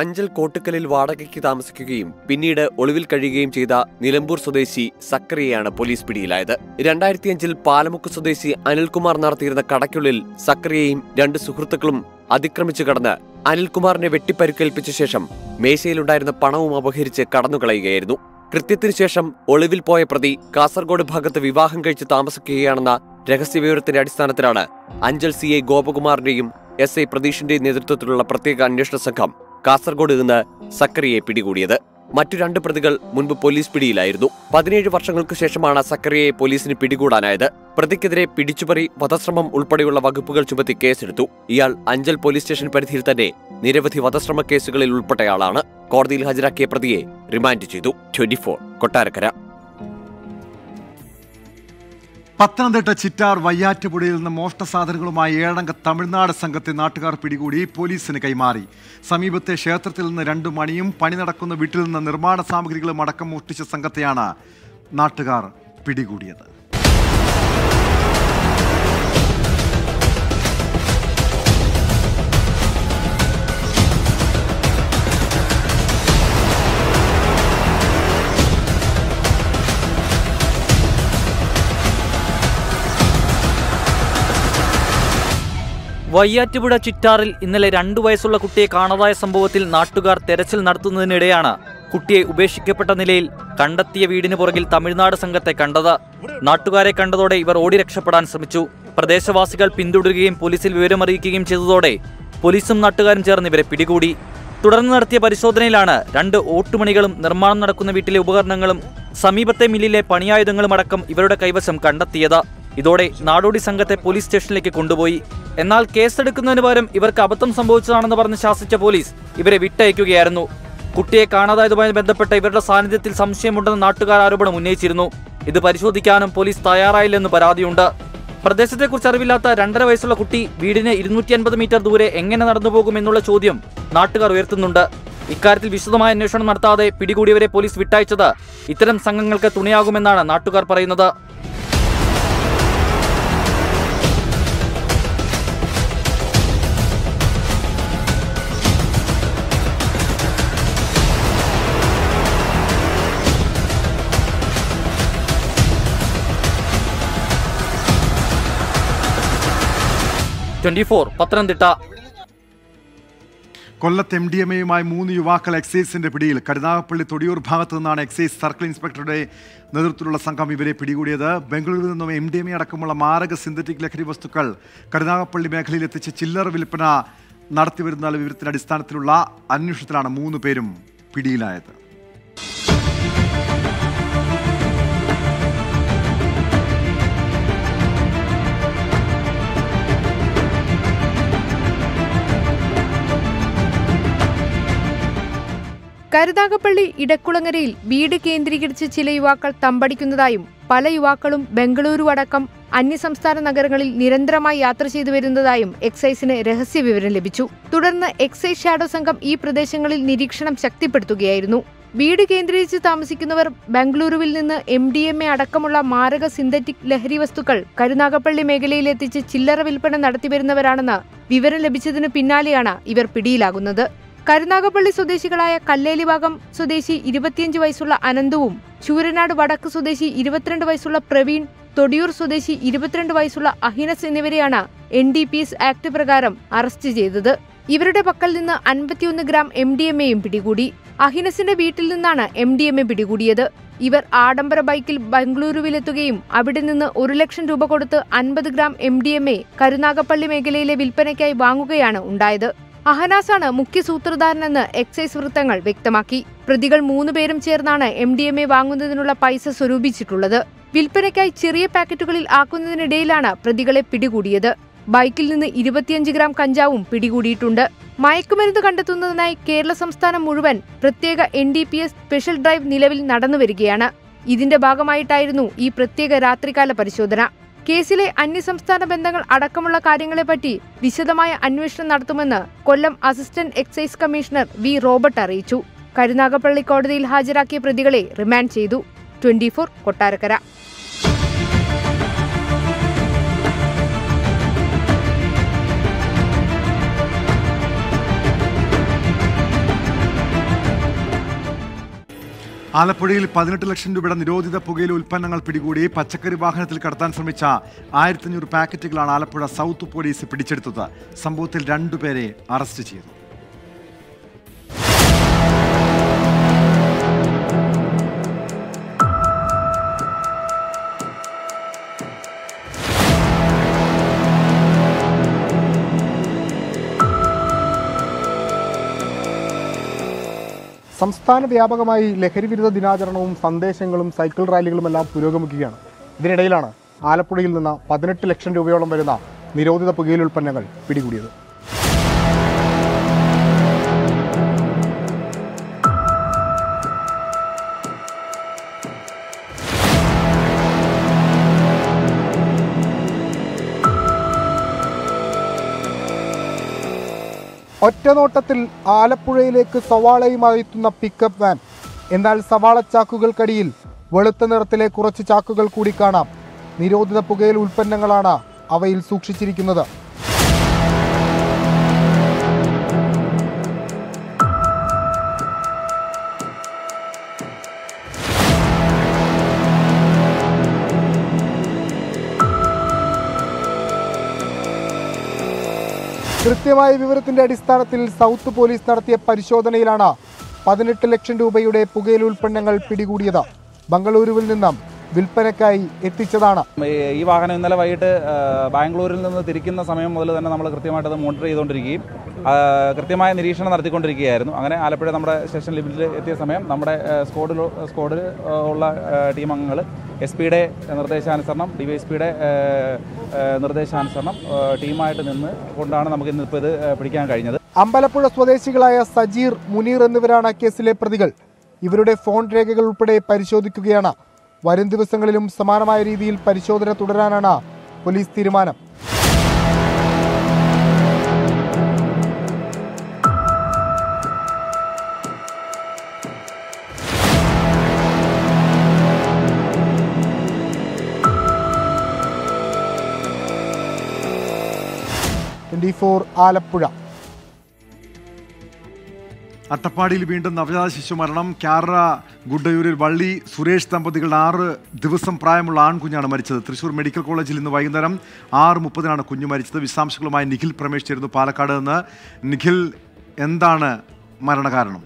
അഞ്ചൽ കോട്ടുക്കലിൽ വാടകയ്ക്ക് താമസിക്കുകയും പിന്നീട് ഒളിവിൽ കഴിയുകയും ചെയ്ത നിലമ്പൂർ സ്വദേശി സക്കറിയയാണ് പോലീസ് പിടിയിലായത്. രണ്ടായിരത്തി അഞ്ചിൽ പാലമുക്ക് സ്വദേശി അനിൽകുമാർ നടത്തിയിരുന്ന കടയ്ക്കുള്ളിൽ സക്കറിയയും രണ്ട് സുഹൃത്തുക്കളും അതിക്രമിച്ചു കടന്ന് അനിൽകുമാറിനെ വെട്ടിപ്പരുക്കേൽപ്പിച്ച ശേഷം മേശയിലുണ്ടായിരുന്ന പണവും അപഹരിച്ച് കടന്നുകളയുകയായിരുന്നു. കൃത്യത്തിനു ശേഷം ഒളിവിൽ പോയ പ്രതി കാസർഗോഡ് ഭാഗത്ത് വിവാഹം കഴിച്ച് താമസിക്കുകയാണെന്ന രഹസ്യവിവരത്തിന്റെ അടിസ്ഥാനത്തിലാണ് അഞ്ചൽ സി ഐ ഗോപകുമാറിന്റെയും എസ് ഐ പ്രതീഷിന്റെയും നേതൃത്വത്തിലുള്ള പ്രത്യേക അന്വേഷണ സംഘം കാസർഗോഡ് നിന്ന് സക്കറിയെ പിടികൂടിയത്. മറ്റു രണ്ട് പ്രതികൾ മുൻപ് പോലീസ് പിടിയിലായിരുന്നു. പതിനേഴ് വർഷങ്ങൾക്ക് ശേഷമാണ് സക്കറിയയെ പോലീസിന് പിടികൂടാനായത്. പ്രതിക്കെതിരെ പിടിച്ചുപറി, വധശ്രമം ഉൾപ്പെടെയുള്ള വകുപ്പുകൾ ചുമത്തി കേസെടുത്തു. ഇയാൾ അഞ്ചൽ പോലീസ് സ്റ്റേഷൻ പരിധിയിൽ തന്നെ നിരവധി വധശ്രമ കേസുകളിൽ ഉൾപ്പെട്ടയാളാണ്. കോടതിയിൽ ഹാജരാക്കിയ പ്രതിയെ റിമാൻഡ് ചെയ്തു. ഇരുപത്തിനാല് കൊട്ടാരക്കര. പത്തനംതിട്ട ചിറ്റാർ വയ്യാറ്റുപുഴയിൽ നിന്ന് മോഷ്ടസാധനങ്ങളുമായി ഏഴംഗ തമിഴ്നാട് സംഘത്തെ നാട്ടുകാർ പിടികൂടി പോലീസിന് കൈമാറി. സമീപത്തെ ക്ഷേത്രത്തിൽ നിന്ന് രണ്ടു മണിയും പണി നടക്കുന്ന വീട്ടിൽ നിന്ന് നിർമ്മാണ സാമഗ്രികളും അടക്കം മോഷ്ടിച്ച സംഘത്തെയാണ് നാട്ടുകാർ പിടികൂടിയത്. വയ്യാറ്റുപുഴ ചിറ്റാറിൽ ഇന്നലെ രണ്ടു വയസ്സുള്ള കുട്ടിയെ കാണാതായ സംഭവത്തിൽ നാട്ടുകാർ തെരച്ചിൽ നടത്തുന്നതിനിടെയാണ് കുട്ടിയെ ഉപേക്ഷിക്കപ്പെട്ട നിലയിൽ കണ്ടെത്തിയ വീടിന് പുറകിൽ തമിഴ്നാട് സംഘത്തെ കണ്ടത്. നാട്ടുകാരെ കണ്ടതോടെ ഇവർ ഓടി രക്ഷപ്പെടാൻ ശ്രമിച്ചു. പ്രദേശവാസികൾ പിന്തുടരുകയും പോലീസിൽ വിവരമറിയിക്കുകയും ചെയ്തതോടെ പോലീസും നാട്ടുകാരും ചേർന്ന് ഇവരെ പിടികൂടി. തുടർന്ന് നടത്തിയ പരിശോധനയിലാണ് രണ്ട് ഓട്ടുമണികളും നിർമ്മാണം നടക്കുന്ന വീട്ടിലെ ഉപകരണങ്ങളും സമീപത്തെ മില്ലിലെ പണിയായുധങ്ങളും അടക്കം ഇവരുടെ കൈവശം കണ്ടെത്തിയത്. ഇതോടെ നാടോടി സംഘത്തെ പോലീസ് സ്റ്റേഷനിലേക്ക് കൊണ്ടുപോയി. എന്നാൽ കേസെടുക്കുന്നതിന് പകരം ഇവർക്ക് അബദ്ധം സംഭവിച്ചതാണെന്ന് പറഞ്ഞ് ശാസിച്ച പോലീസ് ഇവരെ വിട്ടയക്കുകയായിരുന്നു. കുട്ടിയെ കാണാതായതുമായി ബന്ധപ്പെട്ട ഇവരുടെ സാന്നിധ്യത്തിൽ സംശയമുണ്ടെന്ന് നാട്ടുകാർ ആരോപണം ഉന്നയിച്ചിരുന്നു. ഇത് പരിശോധിക്കാനും പോലീസ് തയ്യാറായില്ലെന്ന് പരാതിയുണ്ട്. പ്രദേശത്തെക്കുറിച്ച് അറിവില്ലാത്ത രണ്ടര വയസ്സുള്ള കുട്ടി വീടിന് ഇരുന്നൂറ്റി അൻപത് മീറ്റർ ദൂരെ എങ്ങനെ നടന്നുപോകുമെന്നുള്ള ചോദ്യം നാട്ടുകാർ ഉയർത്തുന്നുണ്ട്. ഇക്കാര്യത്തിൽ വിശദമായ അന്വേഷണം നടത്താതെ പിടികൂടിയവരെ പോലീസ് വിട്ടയച്ചത് ഇത്തരം സംഘങ്ങൾക്ക് തുണയാകുമെന്നാണ് നാട്ടുകാർ പറയുന്നത്. ഇരുപത്തിനാല് പത്തനംതിട്ട. കൊല്ലത്ത് എം ഡി എം എയുമായി മൂന്ന് യുവാക്കൾ എക്സൈസിന്റെ പിടിയിൽ. കരുനാഗപ്പള്ളി തൊടിയൂർ ഭാഗത്തു നിന്നാണ് എക്സൈസ് സർക്കിൾ ഇൻസ്പെക്ടറുടെ നേതൃത്വത്തിലുള്ള സംഘം ഇവരെ പിടികൂടിയത്. ബംഗളൂരുവിൽ നിന്നും എം ഡി എം എ അടക്കമുള്ള മാരക സിന്തറ്റിക് ലഹരി വസ്തുക്കൾ കരുനാഗപ്പള്ളി മേഖലയിൽ എത്തിച്ച് ചില്ലറ വിൽപ്പന നടത്തിവരുന്ന വിവരത്തിന്റെ അടിസ്ഥാനത്തിലുള്ള അന്വേഷണത്തിലാണ് മൂന്ന് പേരും പിടിയിലായത്. കരുനാഗപ്പള്ളി ഇടക്കുളങ്ങരയിൽ വീട് കേന്ദ്രീകരിച്ച് ചില യുവാക്കൾ തമ്പടിക്കുന്നതായും പല യുവാക്കളും ബംഗളൂരു അടക്കം അന്യസംസ്ഥാന നഗരങ്ങളിൽ നിരന്തരമായി യാത്ര ചെയ്തു വരുന്നതായും എക്സൈസിന് രഹസ്യ വിവരം ലഭിച്ചു. തുടർന്ന് എക്സൈസ് ഷാഡോ സംഘം ഈ പ്രദേശങ്ങളിൽ നിരീക്ഷണം ശക്തിപ്പെടുത്തുകയായിരുന്നു. വീട് കേന്ദ്രീകരിച്ച് താമസിക്കുന്നവർ ബംഗളൂരുവിൽ നിന്ന് എം ഡി എം എ അടക്കമുള്ള മാരക സിന്തറ്റിക് ലഹരി വസ്തുക്കൾ കരുനാഗപ്പള്ളി മേഖലയിലെത്തിച്ച് ചില്ലറ വിൽപ്പന നടത്തിവരുന്നവരാണെന്ന് വിവരം ലഭിച്ചതിനു പിന്നാലെയാണ് ഇവർ പിടിയിലാകുന്നത്. കരുനാഗപ്പള്ളി സ്വദേശികളായ കല്ലേലിഭാഗം സ്വദേശി ഇരുപത്തിയഞ്ച് വയസ്സുള്ള അനന്തവും ചൂരനാട് വടക്ക് സ്വദേശി ഇരുപത്തിരണ്ട് വയസ്സുള്ള പ്രവീൺ, തൊടിയൂർ സ്വദേശി ഇരുപത്തിരണ്ട് വയസ്സുള്ള അഹിനസ് എന്നിവരെയാണ് N D P S act പ്രകാരം അറസ്റ്റ് ചെയ്തത്. ഇവരുടെ പക്കൽ നിന്ന് അൻപത്തിയൊന്ന് ഗ്രാം എം ഡി എം എയും പിടികൂടി. അഹിനസിന്റെ വീട്ടിൽ നിന്നാണ് എം ഡി എം എ പിടികൂടിയത്. ഇവർ ആഡംബര ബൈക്കിൽ ബംഗളൂരുവിലെത്തുകയും അവിടെ നിന്ന് ഒരു ലക്ഷം രൂപ കൊടുത്ത് അൻപത് gram M D M A Karunagappally മേഖലയിലെ വിൽപ്പനയ്ക്കായി വാങ്ങുകയാണ് ഉണ്ടായത്. അഹനാസാണ് മുഖ്യ സൂത്രധാരനെന്ന് എക്സൈസ് വൃത്തങ്ങൾ വ്യക്തമാക്കി. പ്രതികൾ മൂന്നുപേരും ചേർന്നാണ് എം ഡി എം എ വാങ്ങുന്നതിനുള്ള പൈസ സ്വരൂപിച്ചിട്ടുള്ളത്. വിൽപ്പനയ്ക്കായി ചെറിയ പാക്കറ്റുകളിൽ ആക്കുന്നതിനിടയിലാണ് പ്രതികളെ പിടികൂടിയത്. ബൈക്കിൽ നിന്ന് ഇരുപത്തിയഞ്ച് ഗ്രാം കഞ്ചാവും പിടികൂടിയിട്ടുണ്ട്. മയക്കുമരുന്ന് കണ്ടെത്തുന്നതിനായി കേരള സംസ്ഥാനം മുഴുവൻ പ്രത്യേക N D P S special drive നിലവിൽ നടന്നുവരികയാണ്. ഇതിന്റെ ഭാഗമായിട്ടായിരുന്നു ഈ പ്രത്യേക രാത്രികാല പരിശോധന. കേസിലെ അന്യസംസ്ഥാന ബന്ധങ്ങൾ അടക്കമുള്ള കാര്യങ്ങളെപ്പറ്റി വിശദമായ അന്വേഷണം നടത്തുമെന്ന് Kollam assistant excise commissioner V Robert അറിയിച്ചു. കരുനാഗപ്പള്ളി കോടതിയിൽ ഹാജരാക്കിയ പ്രതികളെ റിമാൻഡ് ചെയ്തു. ഇരുപത്തിനാല് കൊട്ടാരക്കര. ആലപ്പുഴയിൽ പതിനെട്ട് ലക്ഷം രൂപയുടെ നിരോധിത പുകയില ഉൽപ്പന്നങ്ങൾ പിടികൂടി. പച്ചക്കറി വാഹനത്തിൽ കടത്താൻ ശ്രമിച്ച ആയിരത്തി അഞ്ഞൂറ് പാക്കറ്റുകളാണ് ആലപ്പുഴ സൗത്ത് പോലീസ് പിടിച്ചെടുത്തത്. സംഭവത്തിൽ രണ്ടുപേരെ അറസ്റ്റ് ചെയ്തു. സംസ്ഥാന വ്യാപകമായി ലഹരിവിരുദ്ധ ദിനാചരണവും സന്ദേശങ്ങളും സൈക്കിൾ റാലികളും എല്ലാം പുരോഗമിക്കുകയാണ്. ഇതിനിടയിലാണ് ആലപ്പുഴയിൽ നിന്ന് പതിനെട്ട് ലക്ഷം രൂപയോളം വരുന്ന നിരോധിത പുകയില ഉൽപ്പന്നങ്ങൾ പിടികൂടിയത്. ഒറ്റനോട്ടത്തിൽ ആലപ്പുഴയിലേക്ക് സവാളയുമായി എത്തുന്ന പിക്കപ്പ് വാൻ. എന്നാൽ സവാള ചാക്കുകൾക്കടിയിൽ വെളുത്ത നിറത്തിലെ കുറച്ച് ചാക്കുകൾ കൂടി കാണാം. നിരോധിത പുകയില ഉൽപ്പന്നങ്ങളാണ് അവയിൽ സൂക്ഷിച്ചിരിക്കുന്നത്. കൃത്യമായ വിവരത്തിന്റെ അടിസ്ഥാനത്തിൽ സൗത്ത് പോലീസ് നടത്തിയ പരിശോധനയിലാണ് പതിനെട്ട് ലക്ഷം രൂപയുടെ പുകയില ഉൽപ്പന്നങ്ങൾ പിടികൂടിയത്. ബംഗളൂരുവിൽ നിന്നും വിൽപ്പനക്കായി എത്തിച്ചതാണ്. ഈ വാഹനം ഇന്നലെ വൈകിട്ട് ബാംഗ്ലൂരിൽ നിന്ന് തിരിക്കുന്ന സമയം മുതൽ തന്നെ നമ്മൾ കൃത്യമായിട്ട് അത് മോണിറ്റർ ചെയ്തുകൊണ്ടിരിക്കുകയും കൃത്യമായ നിരീക്ഷണം നടത്തിക്കൊണ്ടിരിക്കുകയായിരുന്നു. അങ്ങനെ ആലപ്പുഴ നമ്മുടെ സ്റ്റേഷൻ ലിമിറ്റിൽ എത്തിയ സമയം നമ്മുടെ സ്ക്വാഡിൽ സ്ക്വാഡിൽ ഉള്ള ടീം അംഗങ്ങൾ എസ് പിയുടെ നിർദ്ദേശാനുസരണം ഡി വൈ എസ് പിയുടെ നിർദ്ദേശാനുസരണം ടീമായിട്ട് നിന്ന് കൊണ്ടാണ് നമുക്ക് ഇന്നിപ്പോൾ ഇത് പിടിക്കാൻ കഴിഞ്ഞത്. അമ്പലപ്പുഴ സ്വദേശികളായ സജീർ, മുനീർ എന്നിവരാണ് കേസിലെ പ്രതികൾ. ഇവരുടെ ഫോൺ രേഖകൾ ഉൾപ്പെടെ പരിശോധിക്കുകയാണ്. വരും ദിവസങ്ങളിലും സമാനമായ രീതിയിൽ പരിശോധന തുടരാനാണ് പോലീസ് തീരുമാനം. ഇരുപത്തിനാല് ആലപ്പുഴ. അട്ടപ്പാടിയിൽ വീണ്ടും നവജാത ശിശു മരണം. ക്യാറ ഗുഡയൂരിൽ വള്ളി സുരേഷ് ദമ്പതികളുടെ ആറ് ദിവസം പ്രായമുള്ള ആൺകുഞ്ഞാണ് മരിച്ചത്. തൃശൂർ മെഡിക്കൽ കോളേജിൽ ഇന്ന് വൈകുന്നേരം ആറ് മുപ്പതിനാണ് കുഞ്ഞു മരിച്ചത്. വിശദാംശങ്ങളുമായി നിഖിൽ പ്രമേഷ് ചേരുന്നു പാലക്കാട് നിന്ന്. നിഖിൽ, എന്താണ് മരണകാരണം?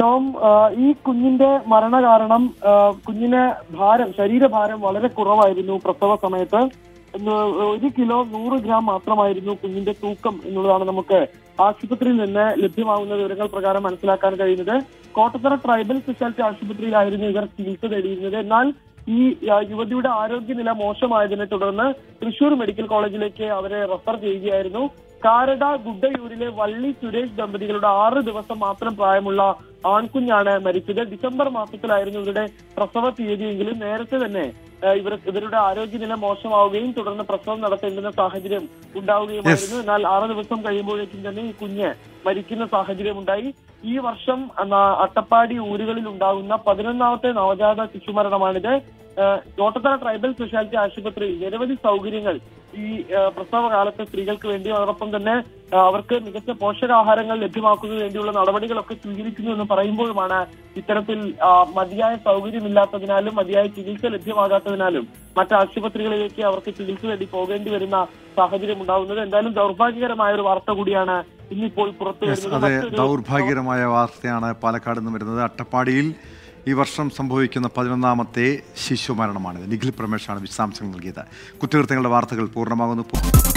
ടോം, ഈ കുഞ്ഞിന്റെ മരണകാരണം കുഞ്ഞിന് ഭാരം ശരീരഭാരം വളരെ കുറവായിരുന്നു. പ്രസവ സമയത്ത് ഒരു കിലോ നൂറ് ഗ്രാം മാത്രമായിരുന്നു കുഞ്ഞിന്റെ തൂക്കം എന്നുള്ളതാണ് നമുക്ക് ആശുപത്രിയിൽ നിന്ന് ലഭ്യമാകുന്ന വിവരങ്ങൾ പ്രകാരം മനസ്സിലാക്കാൻ കഴിയുന്നത്. കോട്ടത്തറ ട്രൈബൽ സ്പെഷ്യാലിറ്റി ആശുപത്രിയിലായിരുന്നു ഇവർ ചികിത്സ തേടിയിരുന്നത്. എന്നാൽ ഈ യുവതിയുടെ ആരോഗ്യനില മോശമായതിനെ തുടർന്ന് തൃശൂർ മെഡിക്കൽ കോളേജിലേക്ക് അവരെ റെഫർ ചെയ്യുകയായിരുന്നു. കാരട ഗുഡയൂരിലെ വള്ളി സുരേഷ് ദമ്പതികളുടെ ആറ് ദിവസം മാത്രം പ്രായമുള്ള ആൺകുഞ്ഞാണ് മരിച്ചത്. ഡിസംബർ മാസത്തിലായിരുന്നു ഇവരുടെ പ്രസവ തീയതിയെങ്കിലും നേരത്തെ തന്നെ ഇവർ ഇവരുടെ ആരോഗ്യനില മോശമാവുകയും തുടർന്ന് പ്രസവം നടത്തേണ്ടുന്ന സാഹചര്യം ഉണ്ടാവുകയുമായിരുന്നു. എന്നാൽ ആറ് ദിവസം കഴിയുമ്പോഴേക്കും തന്നെ ഈ കുഞ്ഞ് മരിക്കുന്ന സാഹചര്യം ഉണ്ടായി. ഈ വർഷം അട്ടപ്പാടി ഊരുകളിൽ ഉണ്ടാകുന്ന പതിനൊന്നാമത്തെ നവജാത ശിശുമരണമാണിത്. കോട്ടത്തറ ട്രൈബൽ സ്പെഷ്യാലിറ്റി ആശുപത്രി നിരവധി സൗകര്യങ്ങൾ ഈ പ്രസവ കാലത്തെ സ്ത്രീകൾക്ക് വേണ്ടി അതോടൊപ്പം തന്നെ അവർക്ക് മികച്ച പോഷകാഹാരങ്ങൾ ലഭ്യമാക്കുന്നതിന് വേണ്ടിയുള്ള നടപടികളൊക്കെ സ്വീകരിക്കുന്നു എന്ന് പറയുമ്പോഴുമാണ് ഇത്തരത്തിൽ മതിയായ സൗകര്യമില്ലാത്തതിനാലും മതിയായ ചികിത്സ ലഭ്യമാകാത്തതിനാലും മറ്റ് ആശുപത്രികളിലേക്ക് അവർക്ക് ചികിത്സ വേണ്ടി പോകേണ്ടി വരുന്ന സാഹചര്യം ഉണ്ടാകുന്നത്. എന്തായാലും ദൗർഭാഗ്യകരമായ ഒരു വാർത്ത കൂടിയാണ് ഇന്നിപ്പോൾ പുറത്തു വരുന്നത്. അതെ, ദൗർഭാഗ്യകരമായ വാർത്തയാണ് പാലക്കാട് നിന്ന് വരുന്നത്. അട്ടപ്പാടിയിൽ ഈ വർഷം സംഭവിക്കുന്ന പതിനൊന്നാമത്തെ ശിശു മരണമാണിത്. നിഖിൽ പ്രമേഷാണ് വിശദാംശങ്ങൾ നൽകിയത്. കുറ്റകൃത്യങ്ങളുടെ വാർത്തകൾ പൂർണ്ണമാകുന്നു.